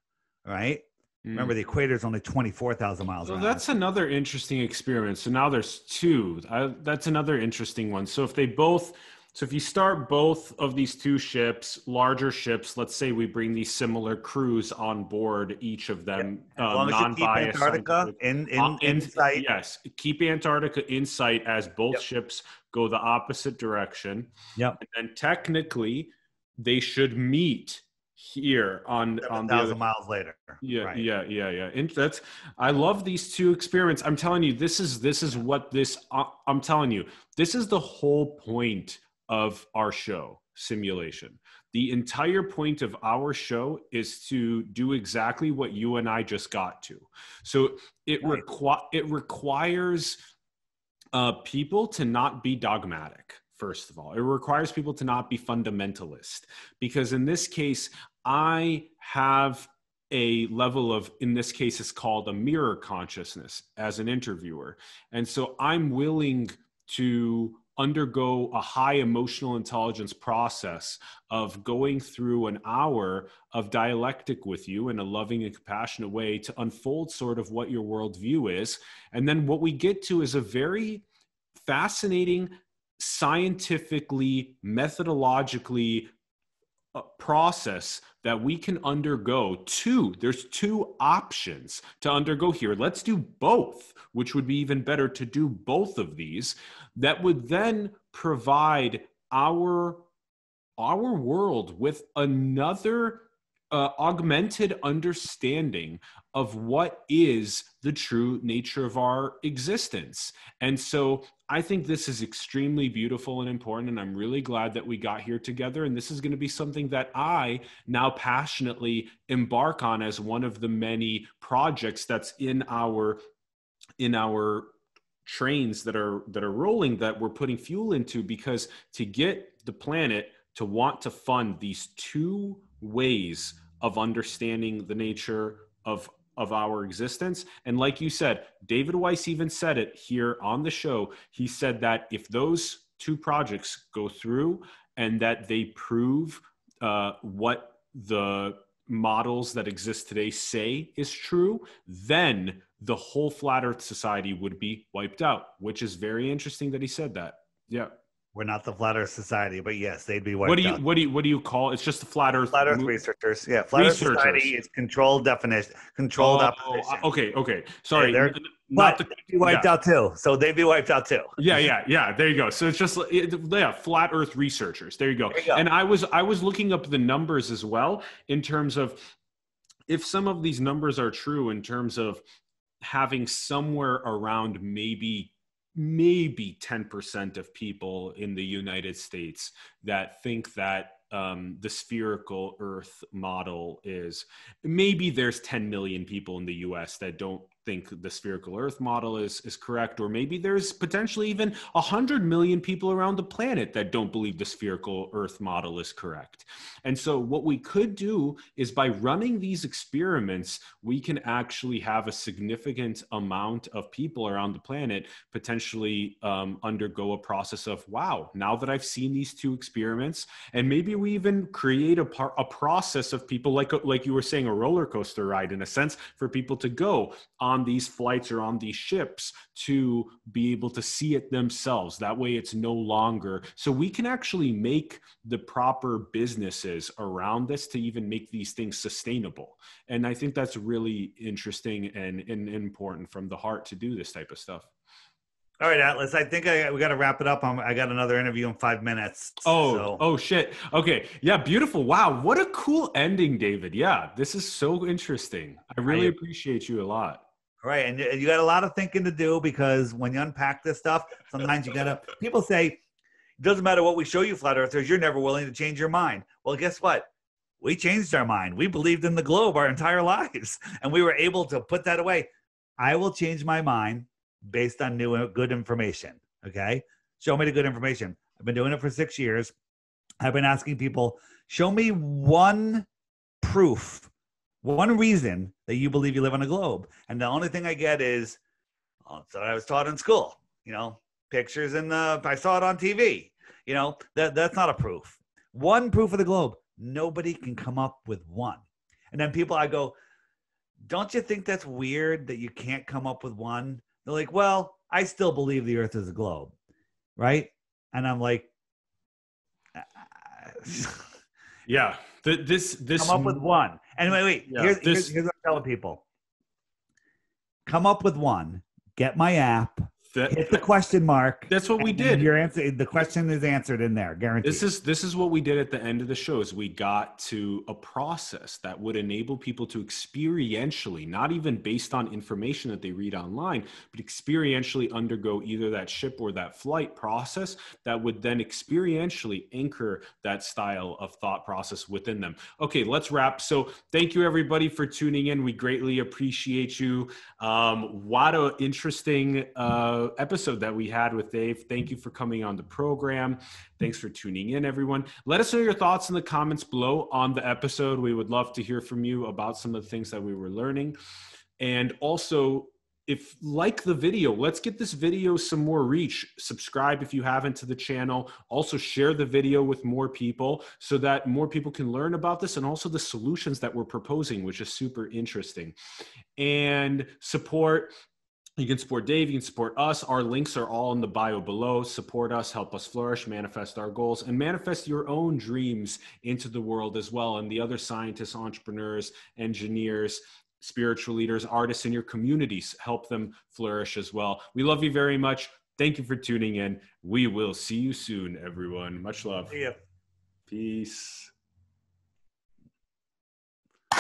right? Mm. Remember, the equator is only twenty-four thousand miles so around. That's another interesting experiment. So now there's two. I, that's another interesting one. So if they both, so if you start both of these two ships, larger ships, let's say we bring these similar crews on board, each of them, yeah. as uh, long non-biased. As you keep Antarctica in, in, uh, in sight. Yes, keep Antarctica in sight as both yep. ships go the opposite direction. Yep. And then technically, they should meet here on on the other, miles later. Yeah, right. yeah, yeah, yeah. And that's, I love these two experiments. I'm telling you, this is this is what this. Uh, I'm telling you, this is the whole point of our show, Simulation. The entire point of our show is to do exactly what you and I just got to. So it right. requi- it requires uh, people to not be dogmatic. First of all, it requires people to not be fundamentalist, because in this case, I have a level of, in this case, it's called a mirror consciousness as an interviewer. And so I'm willing to undergo a high emotional intelligence process of going through an hour of dialectic with you in a loving and compassionate way to unfold sort of what your worldview is. And then what we get to is a very fascinating, scientifically, methodologically uh, process that we can undergo. Two, there's two options to undergo here. Let's do both, which would be even better to do both of these. That would then provide our, our world with another Uh, augmented understanding of what is the true nature of our existence. And so I think this is extremely beautiful and important, and I'm really glad that we got here together. And this is going to be something that I now passionately embark on as one of the many projects that's in our in our trains that are that are rolling, that we're putting fuel into, because to get the planet to want to fund these two ways of understanding the nature of of our existence. And like you said, David Weiss even said it here on the show. He said that if those two projects go through and that they prove uh, what the models that exist today say is true, then the whole Flat Earth Society would be wiped out, which is very interesting that he said that. Yeah. We're not the Flat Earth Society, but yes, they'd be wiped what do you, out. What do you what do you call? It's just the Flat Earth. Flat Earth mo- researchers, yeah. Flat researchers. Earth Society is controlled definition, controlled oh, opposition. Okay, okay. Sorry, yeah, not the, they'd be wiped yeah. out too. So they'd be wiped out too. Yeah, yeah, yeah. There you go. So it's just it, yeah, Flat Earth researchers. There you, there you go. And I was I was looking up the numbers as well in terms of if some of these numbers are true in terms of having somewhere around maybe. maybe ten percent of people in the United States that think that um, the spherical Earth model is, maybe there's ten million people in the U S that don't think the spherical Earth model is, is correct, or maybe there's potentially even one hundred million people around the planet that don't believe the spherical Earth model is correct. And so what we could do is by running these experiments, we can actually have a significant amount of people around the planet potentially um, undergo a process of, wow, now that I've seen these two experiments, and maybe we even create a, par- a process of people, like, like you were saying, a roller coaster ride in a sense, for people to go on these flights or on these ships to be able to see it themselves. That way it's no longer. So we can actually make the proper businesses around this to even make these things sustainable. And I think that's really interesting and, and important from the heart to do this type of stuff. All right, Atlas, I think I, we got to wrap it up. I'm, I got another interview in five minutes. Oh, so. oh shit. Okay. Yeah. Beautiful. Wow. What a cool ending, David. Yeah. This is so interesting. I really I, appreciate you a lot. All right. And you, you got a lot of thinking to do, because when you unpack this stuff, sometimes you got to, people say, it doesn't matter what we show you, flat earthers, you're never willing to change your mind. Well, guess what? We changed our mind. We believed in the globe our entire lives, and we were able to put that away. I will change my mind based on new good information. Okay, show me the good information. I've been doing it for six years. I've been asking people, show me one proof, one reason that you believe you live on a globe. And the only thing I get is, oh, so I was taught in school. You know, pictures in the, I saw it on T V. You know, that that's not a proof. One proof of the globe. Nobody can come up with one. And then people, I go, don't you think that's weird that you can't come up with one? They're like, well, I still believe the Earth is a globe, right? And I'm like, uh, yeah, Th- this this come up with one. Anyway, wait, yeah, here's, this... here's, here's what I'm telling people: come up with one. Get my app. That, hit the question mark. That's what we did. Your answer, the question is answered in there, guaranteed. This is this is what we did at the end of the show. Is we got to a process that would enable people to experientially, not even based on information that they read online, but experientially undergo either that ship or that flight process that would then experientially anchor that style of thought process within them. Okay, let's wrap. So thank you everybody for tuning in. We greatly appreciate you. Um, what a interesting uh, episode that we had with Dave. Thank you for coming on the program. Thanks for tuning in, everyone. Let us know your thoughts in the comments below on the episode. We would love to hear from you about some of the things that we were learning. And also, if you like the video, let's get this video some more reach. Subscribe if you haven't to the channel. Also share the video with more people so that more people can learn about this and also the solutions that we're proposing, which is super interesting. And support. You can support Dave, you can support us. Our links are all in the bio below. Support us, help us flourish, manifest our goals, and manifest your own dreams into the world as well. And the other scientists, entrepreneurs, engineers, spiritual leaders, artists in your communities, help them flourish as well. We love you very much. Thank you for tuning in. We will see you soon, everyone. Much love. See ya. Peace.